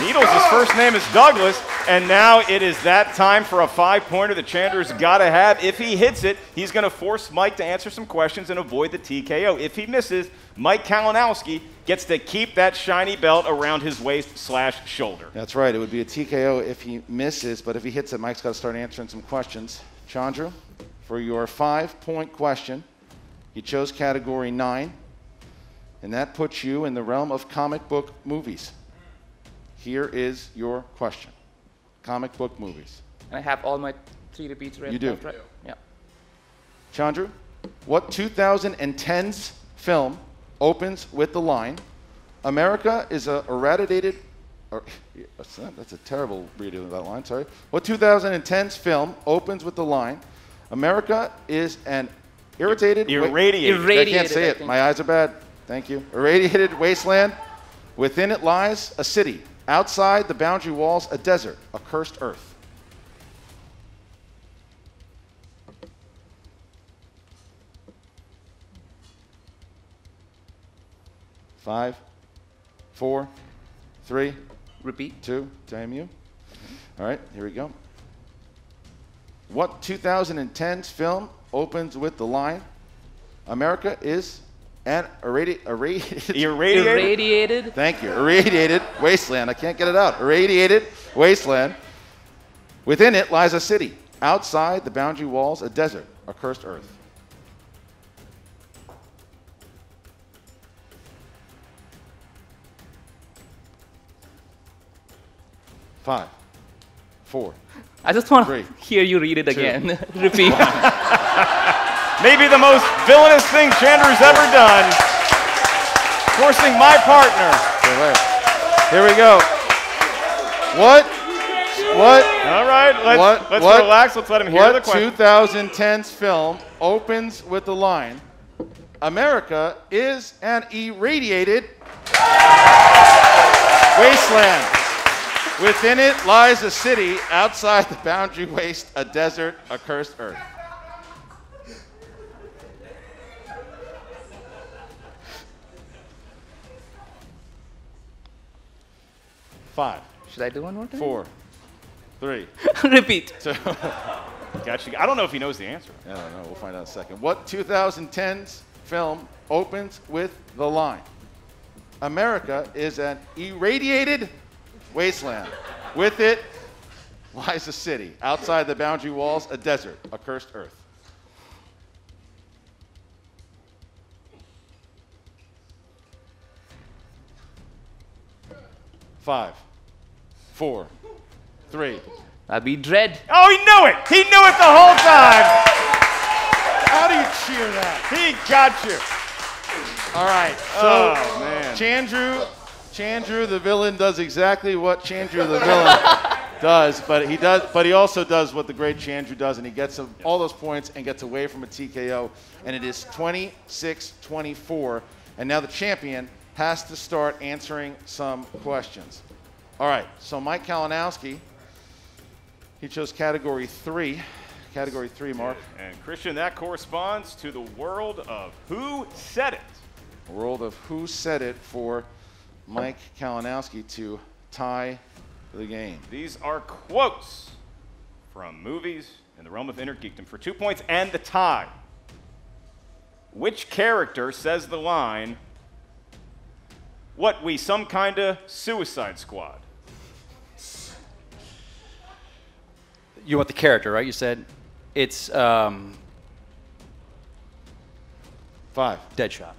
Needles, his first name is Douglas, and now it is that time for a 5-pointer that Chandru's got to have. If he hits it, he's going to force Mike to answer some questions and avoid the TKO. If he misses, Mike Kalinowski gets to keep that shiny belt around his waist/shoulder. That's right. It would be a TKO if he misses, but if he hits it, Mike's got to start answering some questions. Chandru, for your 5-point question, you chose category 9, and that puts you in the realm of comic book movies. Here is your question. Comic book movies. And I have all my 3 repeats right. You do. Right? Yeah. Chandru, what 2010's film opens with the line, America is a eradicated, that's a terrible reading of that line, sorry. What 2010's film opens with the line, America is an irradiated. I can't say it. My eyes are bad. Thank you. Irradiated wasteland. Within it lies a city. Outside the boundary walls, a desert, a cursed earth. Five, four, three. Repeat. 2, damn you. All right, here we go. What 2010's film opens with the line, America is an irradiated. Thank you. Irradiated wasteland. I can't get it out. Irradiated wasteland. Within it lies a city. Outside the boundary walls, a desert, a cursed earth. Five, four. I just want to hear you read it again. Repeat. Maybe the most villainous thing Chandru's ever done, forcing my partner. Here we go. What? All right, let's relax. Let's let him hear the question. What 2010's film opens with the line, America is an irradiated wasteland. Within it lies a city. Outside the boundary waste, a desert, a cursed earth. Five. Should I do one more time? 4, 3. Repeat. So gotcha. I don't know if he knows the answer. I don't know. We'll find out in a second. What 2010's film opens with the line, America is an irradiated wasteland. With it lies a city. Outside the boundary walls, a desert, a cursed earth. Five, four, three. That'd be Dread. Oh, he knew it! He knew it the whole time! How do you cheer that? He got you. All right. So, Chandru Chandru the villain does exactly what Chandru the villain does, but he also does what the great Chandru does, and he gets all those points and gets away from a TKO, and it is 26-24, and now the champion has to start answering some questions. All right, so Mike Kalinowski, he chose category 3. Category 3, Mark. And Christian, that corresponds to the world of Who Said It. World of Who Said It for Mike Kalinowski to tie the game. These are quotes from movies in the realm of intergeekdom for 2 points and the tie. Which character says the line, "What we some kinda Suicide Squad"? You want the character, right? You said it's five. Deadshot.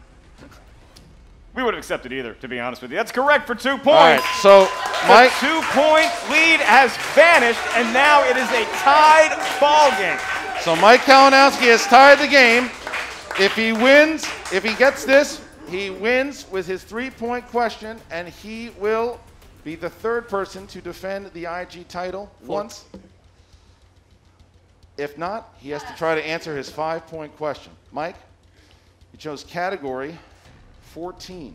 We would have accepted either, to be honest with you. That's correct for 2 points. All right, so Mike, the 2-point lead has vanished, and now it is a tied ball game. So Mike Kalinowski has tied the game. If he wins, if he gets this, he wins with his 3-point question, and he will be the third person to defend the IG title once. If not, he has to try to answer his 5-point question. Mike, you chose category 14.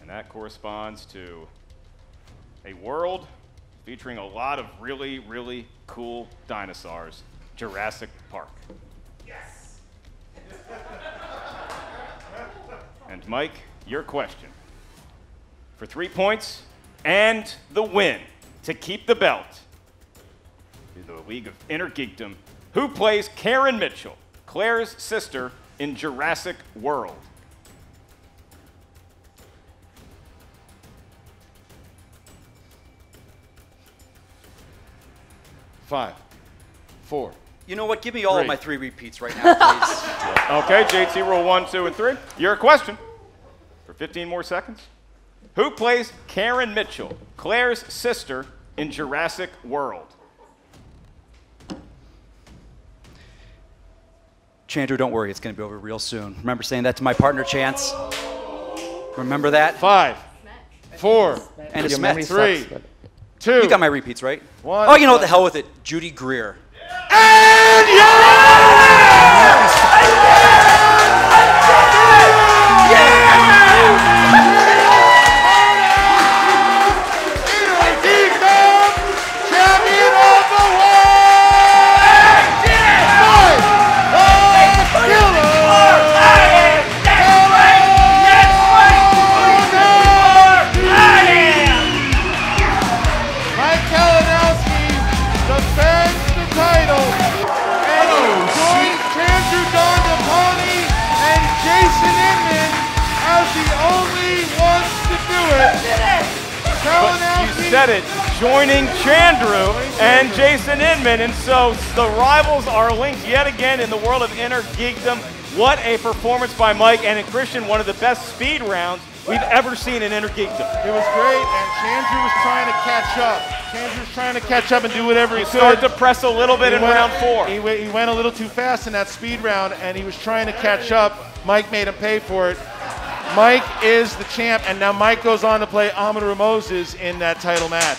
And that corresponds to a world featuring a lot of really, really cool dinosaurs, Jurassic Park. Yes! And Mike, your question. For 3 points and the win to keep the belt in the League of Intergeekdom, who plays Karen Mitchell, Claire's sister, in Jurassic World? Five, four. You know what? Give me all of my 3 repeats right now, please. Okay, JT, roll 1, 2, and 3. Your question for 15 more seconds. Who plays Karen Mitchell, Claire's sister, in Jurassic World? Chandru, don't worry. It's going to be over real soon. Remember saying that to my partner, Chance. Remember that? 5, 4, and it's met. 3, 2. You got my repeats, right? 1. Oh, you know what? The hell with it. Judy Greer. Yeah. And yes! I did it! Intergeekdom champion of the world! Mike Kalinowski defends the title, and joins Chandru Dondapani and Jason Inman as the only ones to do it. You said it, joining Chandru and Jason Inman, and so the rivals are linked yet again in the world of intergeekdom. What a performance by Mike, and Christian, one of the best speed rounds we've ever seen in intergeekdom. It was great, and Chandru was trying to catch up. Chandru's trying to catch up and do whatever he could. Start to press a little bit in round 4. He went a little too fast in that speed round, and he was trying to catch up. Mike made him pay for it. Mike is the champ, and now Mike goes on to play Amiru Moses in that title match.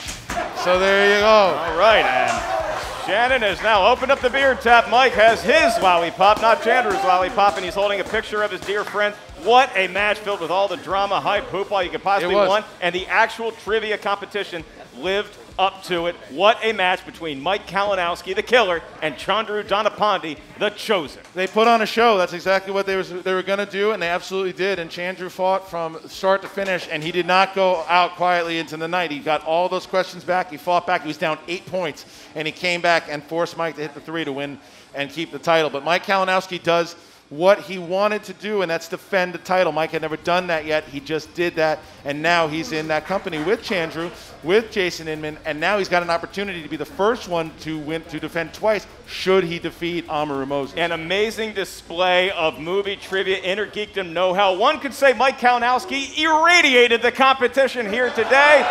So there you go. All right, and Shannon has now opened up the beer tap. Mike has his lollipop, not Chandru's lollipop, and he's holding a picture of his dear friend. What a match filled with all the drama, hype, hoop, all you could possibly want, and the actual trivia competition lived up to it. What a match between Mike Kalinowski, the killer, and Chandru Dondapani, the chosen. They put on a show. That's exactly what they were going to do, and they absolutely did, and Chandru fought from start to finish, and he did not go out quietly into the night. He got all those questions back. He fought back. He was down 8 points, and he came back and forced Mike to hit the 3 to win and keep the title. But Mike Kalinowski does what he wanted to do, and that's defend the title. Mike had never done that yet. He just did that, and now he's in that company with Chandru, with Jason Inman, and now he's got an opportunity to be the first one to win, to defend twice, should he defeat Amiru Moses. An amazing display of movie trivia, intergeekdom know-how. One could say Mike Kalinowski irradiated the competition here today,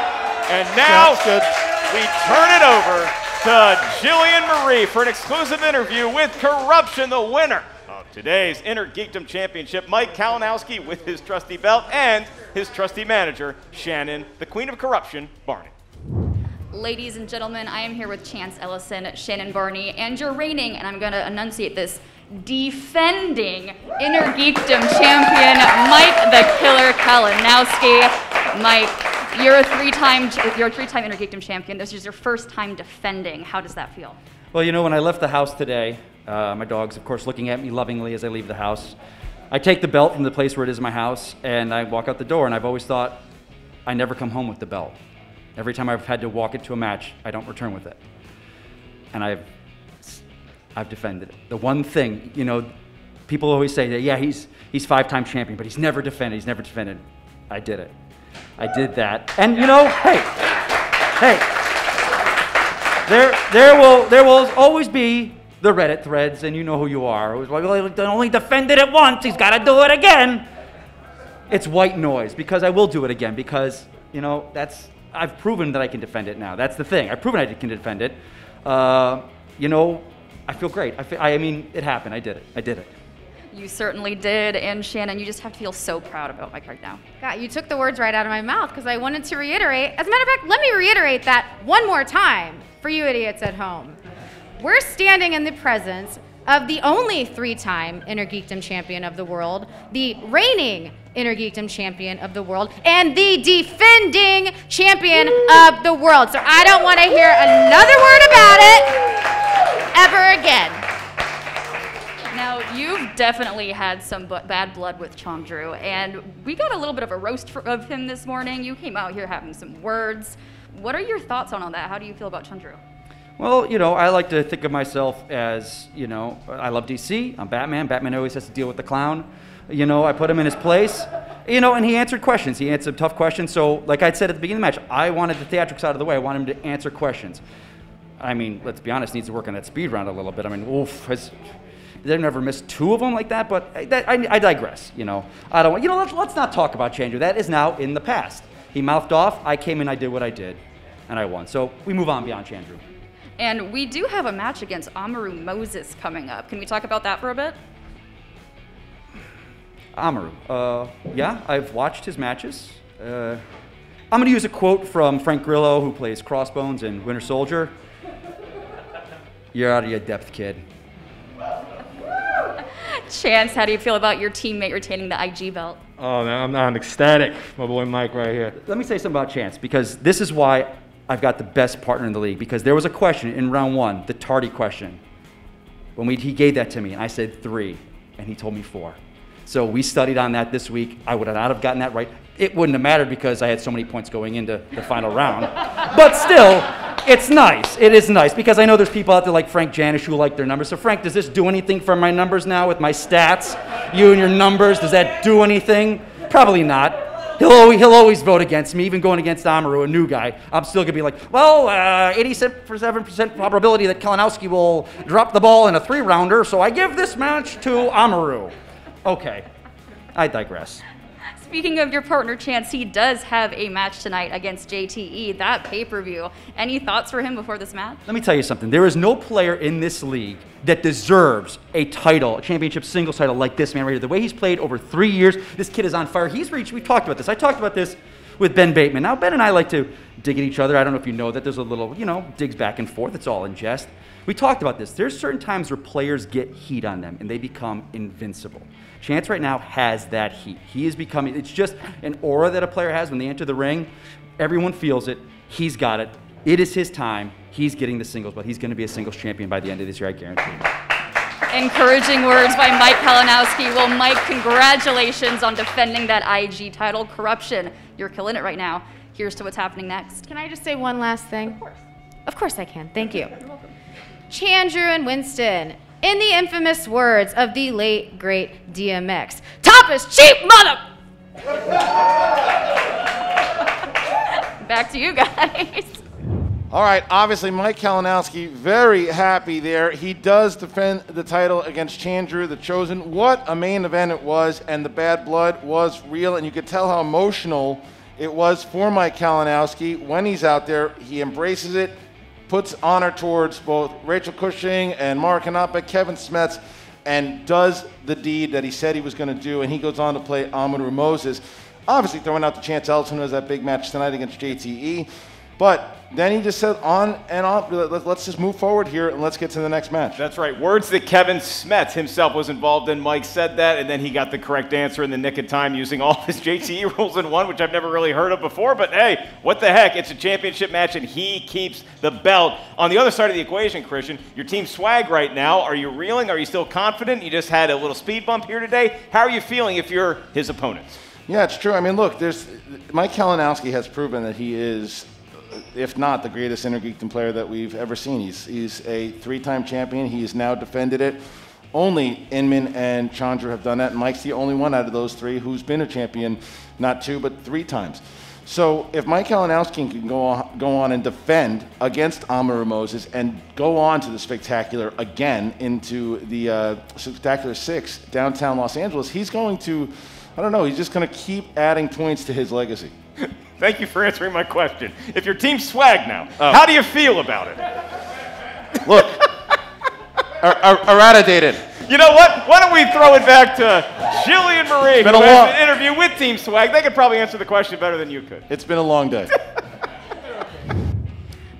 and now we turn it over to Jillian Marie for an exclusive interview with Corruption, the winner today's Inner Geekdom Championship, Mike Kalinowski with his trusty belt and his trusty manager, Shannon, the Queen of Corruption, Barney. Ladies and gentlemen, I am here with Chance Ellison, Shannon Barney, and your reigning, and I'm going to enunciate this, defending Inner Geekdom champion, Mike the Killer Kalinowski. Mike, you're a three-time Inner Geekdom champion. This is your first time defending. How does that feel? Well, you know, when I left the house today, my dog's, of course, looking at me lovingly as I leave the house. I take the belt from the place where it is my house, and I walk out the door, and I've always thought, I never come home with the belt. Every time I've had to walk into a match, I don't return with it. And I've defended it. The one thing, you know, people always say that, yeah, he's five-time champion, but he's never defended, I did it. I did that. And you know, hey, there will always be the Reddit threads, and you know who you are. It was like, well, he only defended it once, he's gotta do it again. It's white noise, because I will do it again, because, you know, that's, I've proven that I can defend it now. That's the thing, I've proven I can defend it. You know, I feel great. I mean, it happened. I did it. I did it. You certainly did. And Shannon, you just have to feel so proud about Mike right now. God, you took the words right out of my mouth because I wanted to reiterate. As a matter of fact, let me reiterate that one more time for you idiots at home. We're standing in the presence of the only three-time Inner Geekdom champion of the world, the reigning Inner Geekdom champion of the world, and the defending champion of the world. So I don't want to hear another word about it ever again. Now, you've definitely had some bad blood with Chomdru, and we got a little bit of a roast of him this morning. You came out here having some words. What are your thoughts on all that? How do you feel about Chomdru? Well, you know, I like to think of myself as, you know, I love DC, I'm Batman. Batman always has to deal with the clown. You know, I put him in his place, you know, and he answered questions. He answered tough questions. So, like I said at the beginning of the match, I wanted the theatrics out of the way. I wanted him to answer questions. I mean, let's be honest, he needs to work on that speed round a little bit. I mean, oof, they've never missed two of them like that, but I digress, you know. I don't want, you know, let's not talk about Chomdru. That is now in the past. He mouthed off, I came in, I did what I did, and I won. So, we move on beyond Chomdru. And we do have a match against Amaru Moses coming up. Can we talk about that for a bit? Amaru, yeah, I've watched his matches. I'm gonna use a quote from Frank Grillo, who plays Crossbones in Winter Soldier. You're out of your depth, kid. Chance, how do you feel about your teammate retaining the IG belt? Oh, man, I'm ecstatic. My boy Mike right here. Let me say something about Chance, because this is why I've got the best partner in the league, because there was a question in round one, the tardy question. When he gave that to me, and I said 3, and he told me 4. So we studied on that this week. I would not have gotten that right. It wouldn't have mattered because I had so many points going into the final round. But still, it's nice. It is nice, because I know there's people out there like Frank Janish who like their numbers. So Frank, does this do anything for my numbers now with my stats? You and your numbers, does that do anything? Probably not. He'll always vote against me, even going against Amaru, a new guy. I'm still going to be like, well, 87% probability that Kalinowski will drop the ball in a 3-rounder, so I give this match to Amaru. Okay, I digress. Speaking of your partner, Chance, he does have a match tonight against JTE, that pay-per-view. Any thoughts for him before this match? Let me tell you something. There is no player in this league that deserves a title, a championship singles title like this man right here. The way he's played over 3 years, this kid is on fire. He's reached, we've talked about this. I talked about this with Ben Bateman. Now, Ben and I like to dig at each other. I don't know if you know that. There's a little, you know, digs back and forth. It's all in jest. We talked about this. There's certain times where players get heat on them and they become invincible. Chance right now has that heat. He is becoming, it's just an aura that a player has when they enter the ring. Everyone feels it. He's got it. It is his time. He's getting the singles, but he's going to be a singles champion by the end of this year, I guarantee you. Encouraging words by Mike Kalinowski. Well, Mike, congratulations on defending that IG title. Corruption, you're killing it right now. Here's to what's happening next. Can I just say one last thing? Of course. Of course I can. Thank you. You're welcome. Chomdru and Winston, in the infamous words of the late, great DMX, "Top is cheap, mother!" Back to you guys. All right, obviously Mike Kalinowski, very happy there. He does defend the title against Chomdru, the Chosen. What a main event it was, and the bad blood was real, and you could tell how emotional it was for Mike Kalinowski. When he's out there, he embraces it, puts honor towards both Rachel Cushing and Mara Knapa, Kevin Smets. and does the deed that he said he was going to do, and he goes on to play Amonru Moses. Obviously throwing out the Chance Ellison, who has that big match tonight against JTE. But then he just said on and off, let's just move forward here and let's get to the next match. That's right. Words that Kevin Smets himself was involved in. Mike said that, and then he got the correct answer in the nick of time using all his JTE rules in one, which I've never really heard of before. But hey, what the heck? It's a championship match, and he keeps the belt. On the other side of the equation, Christian, your team swag right now. Are you reeling? Are you still confident? You just had a little speed bump here today. How are you feeling if you're his opponents? Yeah, it's true. I mean, look, Mike Kalinowski has proven that he is, if not the greatest Intergeekdom player that we've ever seen. He's a three-time champion. He has now defended it. Only Inman and Chandra have done that. And Mike's the only one out of those three who's been a champion, not two, but three times. So if Mike Kalinowski can go on and defend against Amonru Moses and go on to the spectacular again into the Spectacular Six downtown Los Angeles, he's going to, I don't know, he's just going to keep adding points to his legacy. Thank you for answering my question. If your team's swag now, how do you feel about it? Look, eradicated. You know what? Why don't we throw it back to Jillian Marie, who has an interview with Team Swag. They could probably answer the question better than you could. It's been a long day.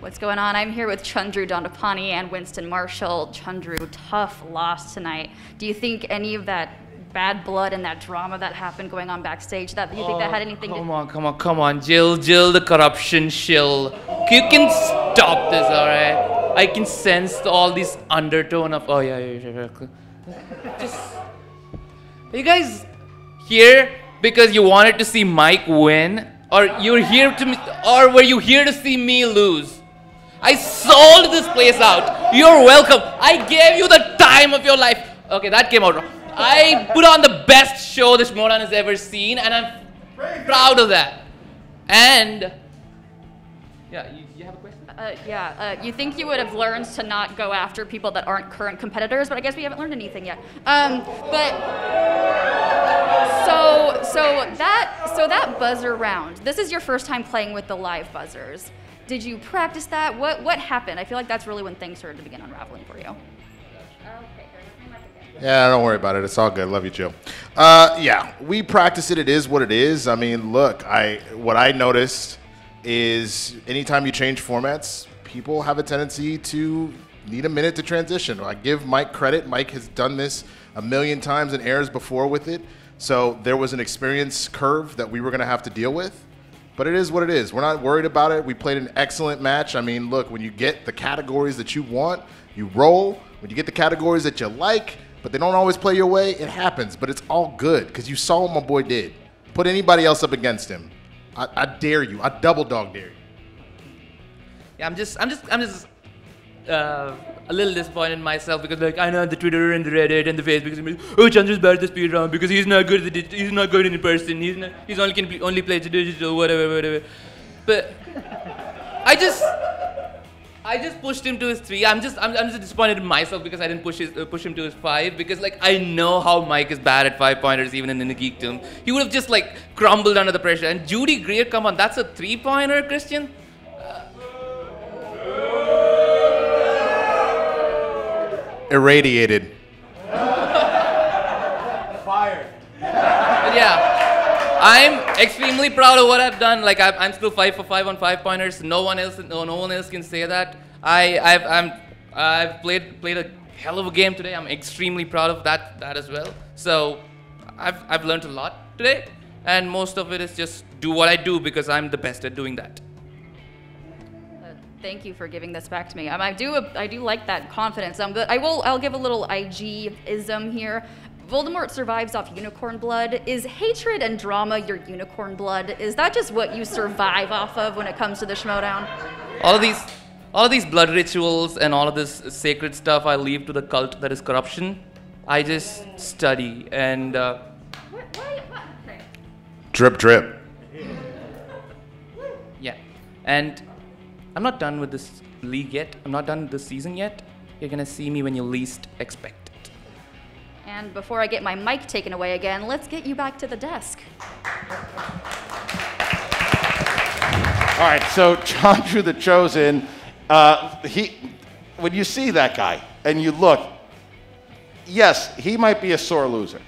What's going on? I'm here with Chandru Dondapani and Winston Marshall. Chandru, tough loss tonight. Do you think any of that bad blood and that drama that happened going on backstage, that you think that had anything to do? Come on, Jill, the corruption shill. You can stop this, all right? I can sense all this undertone of, yeah. Just, are you guys here because you wanted to see Mike win? Or were you here to see me lose? I sold this place out. You're welcome. I gave you the time of your life. Okay, that came out wrong. I put on the best show this Modan has ever seen, and I'm proud of that. And yeah, you have a question? You think you would have learned to not go after people that aren't current competitors, but I guess we haven't learned anything yet. So that buzzer round, this is your first time playing with the live buzzers. Did you practice that? What happened? I feel like that's really when things started to begin unraveling for you. Yeah, don't worry about it. It's all good. Love you, Jill. Yeah, we practice it. It is what it is. I mean, look, what I noticed is anytime you change formats, people have a tendency to need a minute to transition. I give Mike credit. Mike has done this a million times and errors before with it. So there was an experience curve that we were going to have to deal with. But it is what it is. We're not worried about it. We played an excellent match. I mean, look, when you get the categories that you want, you roll. When you get the categories that you like, but they don't always play your way, it happens. But it's all good, because you saw what my boy did. Put anybody else up against him. I dare you. I double dog dare you. Yeah, I'm just a little disappointed in myself, because like I know the Twitter and the Reddit and the Facebook, and Chandra's bad at the speed round because he's not good in person. He's only plays digital, whatever. But I just pushed him to his 3. I'm just disappointed in myself because I didn't push him to his 5, because like I know how Mike is bad at 5-pointers even in the Geekdom. He would have just like crumbled under the pressure. And Judy Greer, come on, that's a 3-pointer, Christian. Irradiated. Fired. But yeah. I'm extremely proud of what I've done. Like I'm still 5 for 5 on 5-pointers. No one else can say that. I've played a hell of a game today. I'm extremely proud of that as well. So I've learned a lot today, and most of it is just do what I do because I'm the best at doing that. Thank you for giving this back to me. I do like that confidence. I'll give a little IG-ism here. Voldemort survives off unicorn blood. Is hatred and drama your unicorn blood? Is that just what you survive off of when it comes to the Schmodown? All of these blood rituals and all of this sacred stuff I leave to the cult that is corruption. I just study and what? Drip. Yeah, and I'm not done with this league yet. I'm not done with this season yet. You're gonna see me when you least expect. And before I get my mic taken away again, let's get you back to the desk. All right, so Chandru the Chosen, when you see that guy and you look, yes, he might be a sore loser,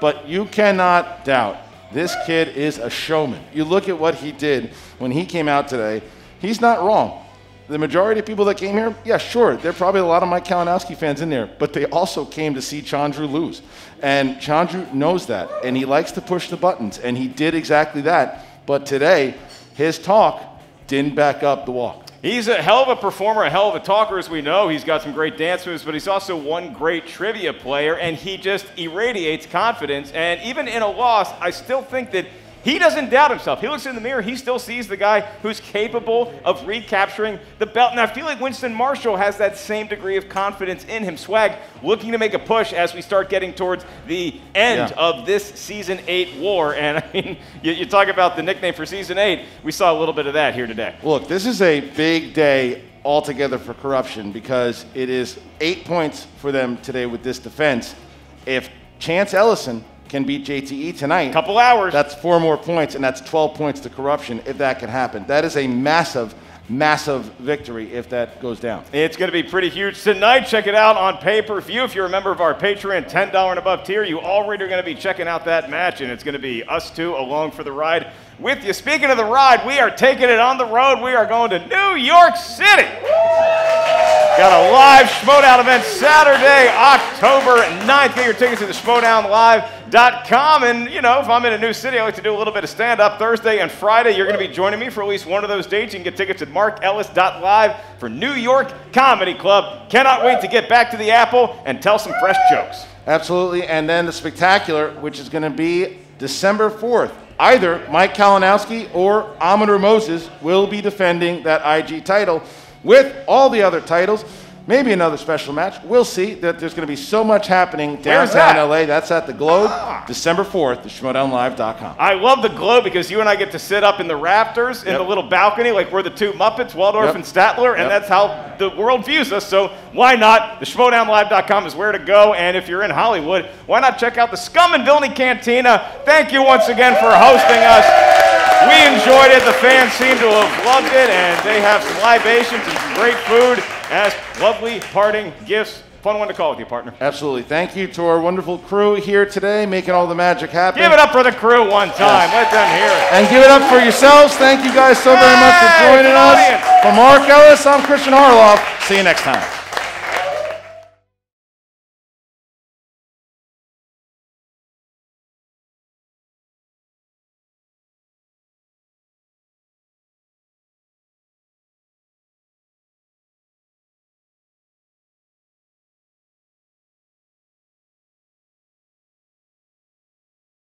but you cannot doubt this kid is a showman. You look at what he did when he came out today. He's not wrong. The majority of people that came here, yeah, sure, there are probably a lot of Mike Kalinowski fans in there, but they also came to see Chandru lose. And Chandru knows that, and he likes to push the buttons, and he did exactly that. But today, his talk didn't back up the walk. He's a hell of a performer, a hell of a talker, as we know. He's got some great dance moves, but he's also one great trivia player, and he just irradiates confidence. And even in a loss, I still think that he doesn't doubt himself. He looks in the mirror, he still sees the guy who's capable of recapturing the belt. And I feel like Winston Marshall has that same degree of confidence in him. Swag looking to make a push as we start getting towards the end of this Season 8 war. And I mean, you talk about the nickname for Season 8, we saw a little bit of that here today. Look, this is a big day altogether for corruption because it is 8 points for them today with this defense. If Chance Ellison can beat JTE tonight, couple hours, that's 4 more points, and that's 12 points to corruption if that can happen. That is a massive, massive victory if that goes down. It's going to be pretty huge tonight. Check it out on pay-per-view. If you're a member of our Patreon $10 and above tier, you already are going to be checking out that match, and it's going to be us two along for the ride with you. Speaking of the ride, we are taking it on the road. We are going to New York City. Got a live Schmodown event Saturday, October 9th. Get your tickets at the schmodownlive.com. And, you know, if I'm in a new city, I like to do a little bit of stand-up. Thursday and Friday, you're going to be joining me for at least one of those dates. You can get tickets at markellis.live for New York Comedy Club. Cannot wait to get back to the Apple and tell some fresh jokes. Absolutely. And then the Spectacular, which is going to be December 4th. Either Mike Kalinowski or Amon Moses will be defending that IG title with all the other titles, maybe another special match. We'll see. That there's going to be so much happening downtown LA. That's at the Globe, December 4th, the schmodownlive.com. I love the Globe because you and I get to sit up in the Raptors in the little balcony, like we're the two Muppets, Waldorf and Statler, and that's how the world views us. So why not? The schmodownlive.com is where to go. And if you're in Hollywood, why not check out the Scum and Villainy Cantina? Thank you once again for hosting us. We enjoyed it, the fans seem to have loved it, and they have some libations and some great food as lovely parting gifts. Fun one to call with you, partner. Absolutely. Thank you to our wonderful crew here today, making all the magic happen. Give it up for the crew one time. Let them hear it. And give it up for yourselves. Thank you guys so very much for joining us. For Mark Ellis, I'm Christian Harloff. See you next time.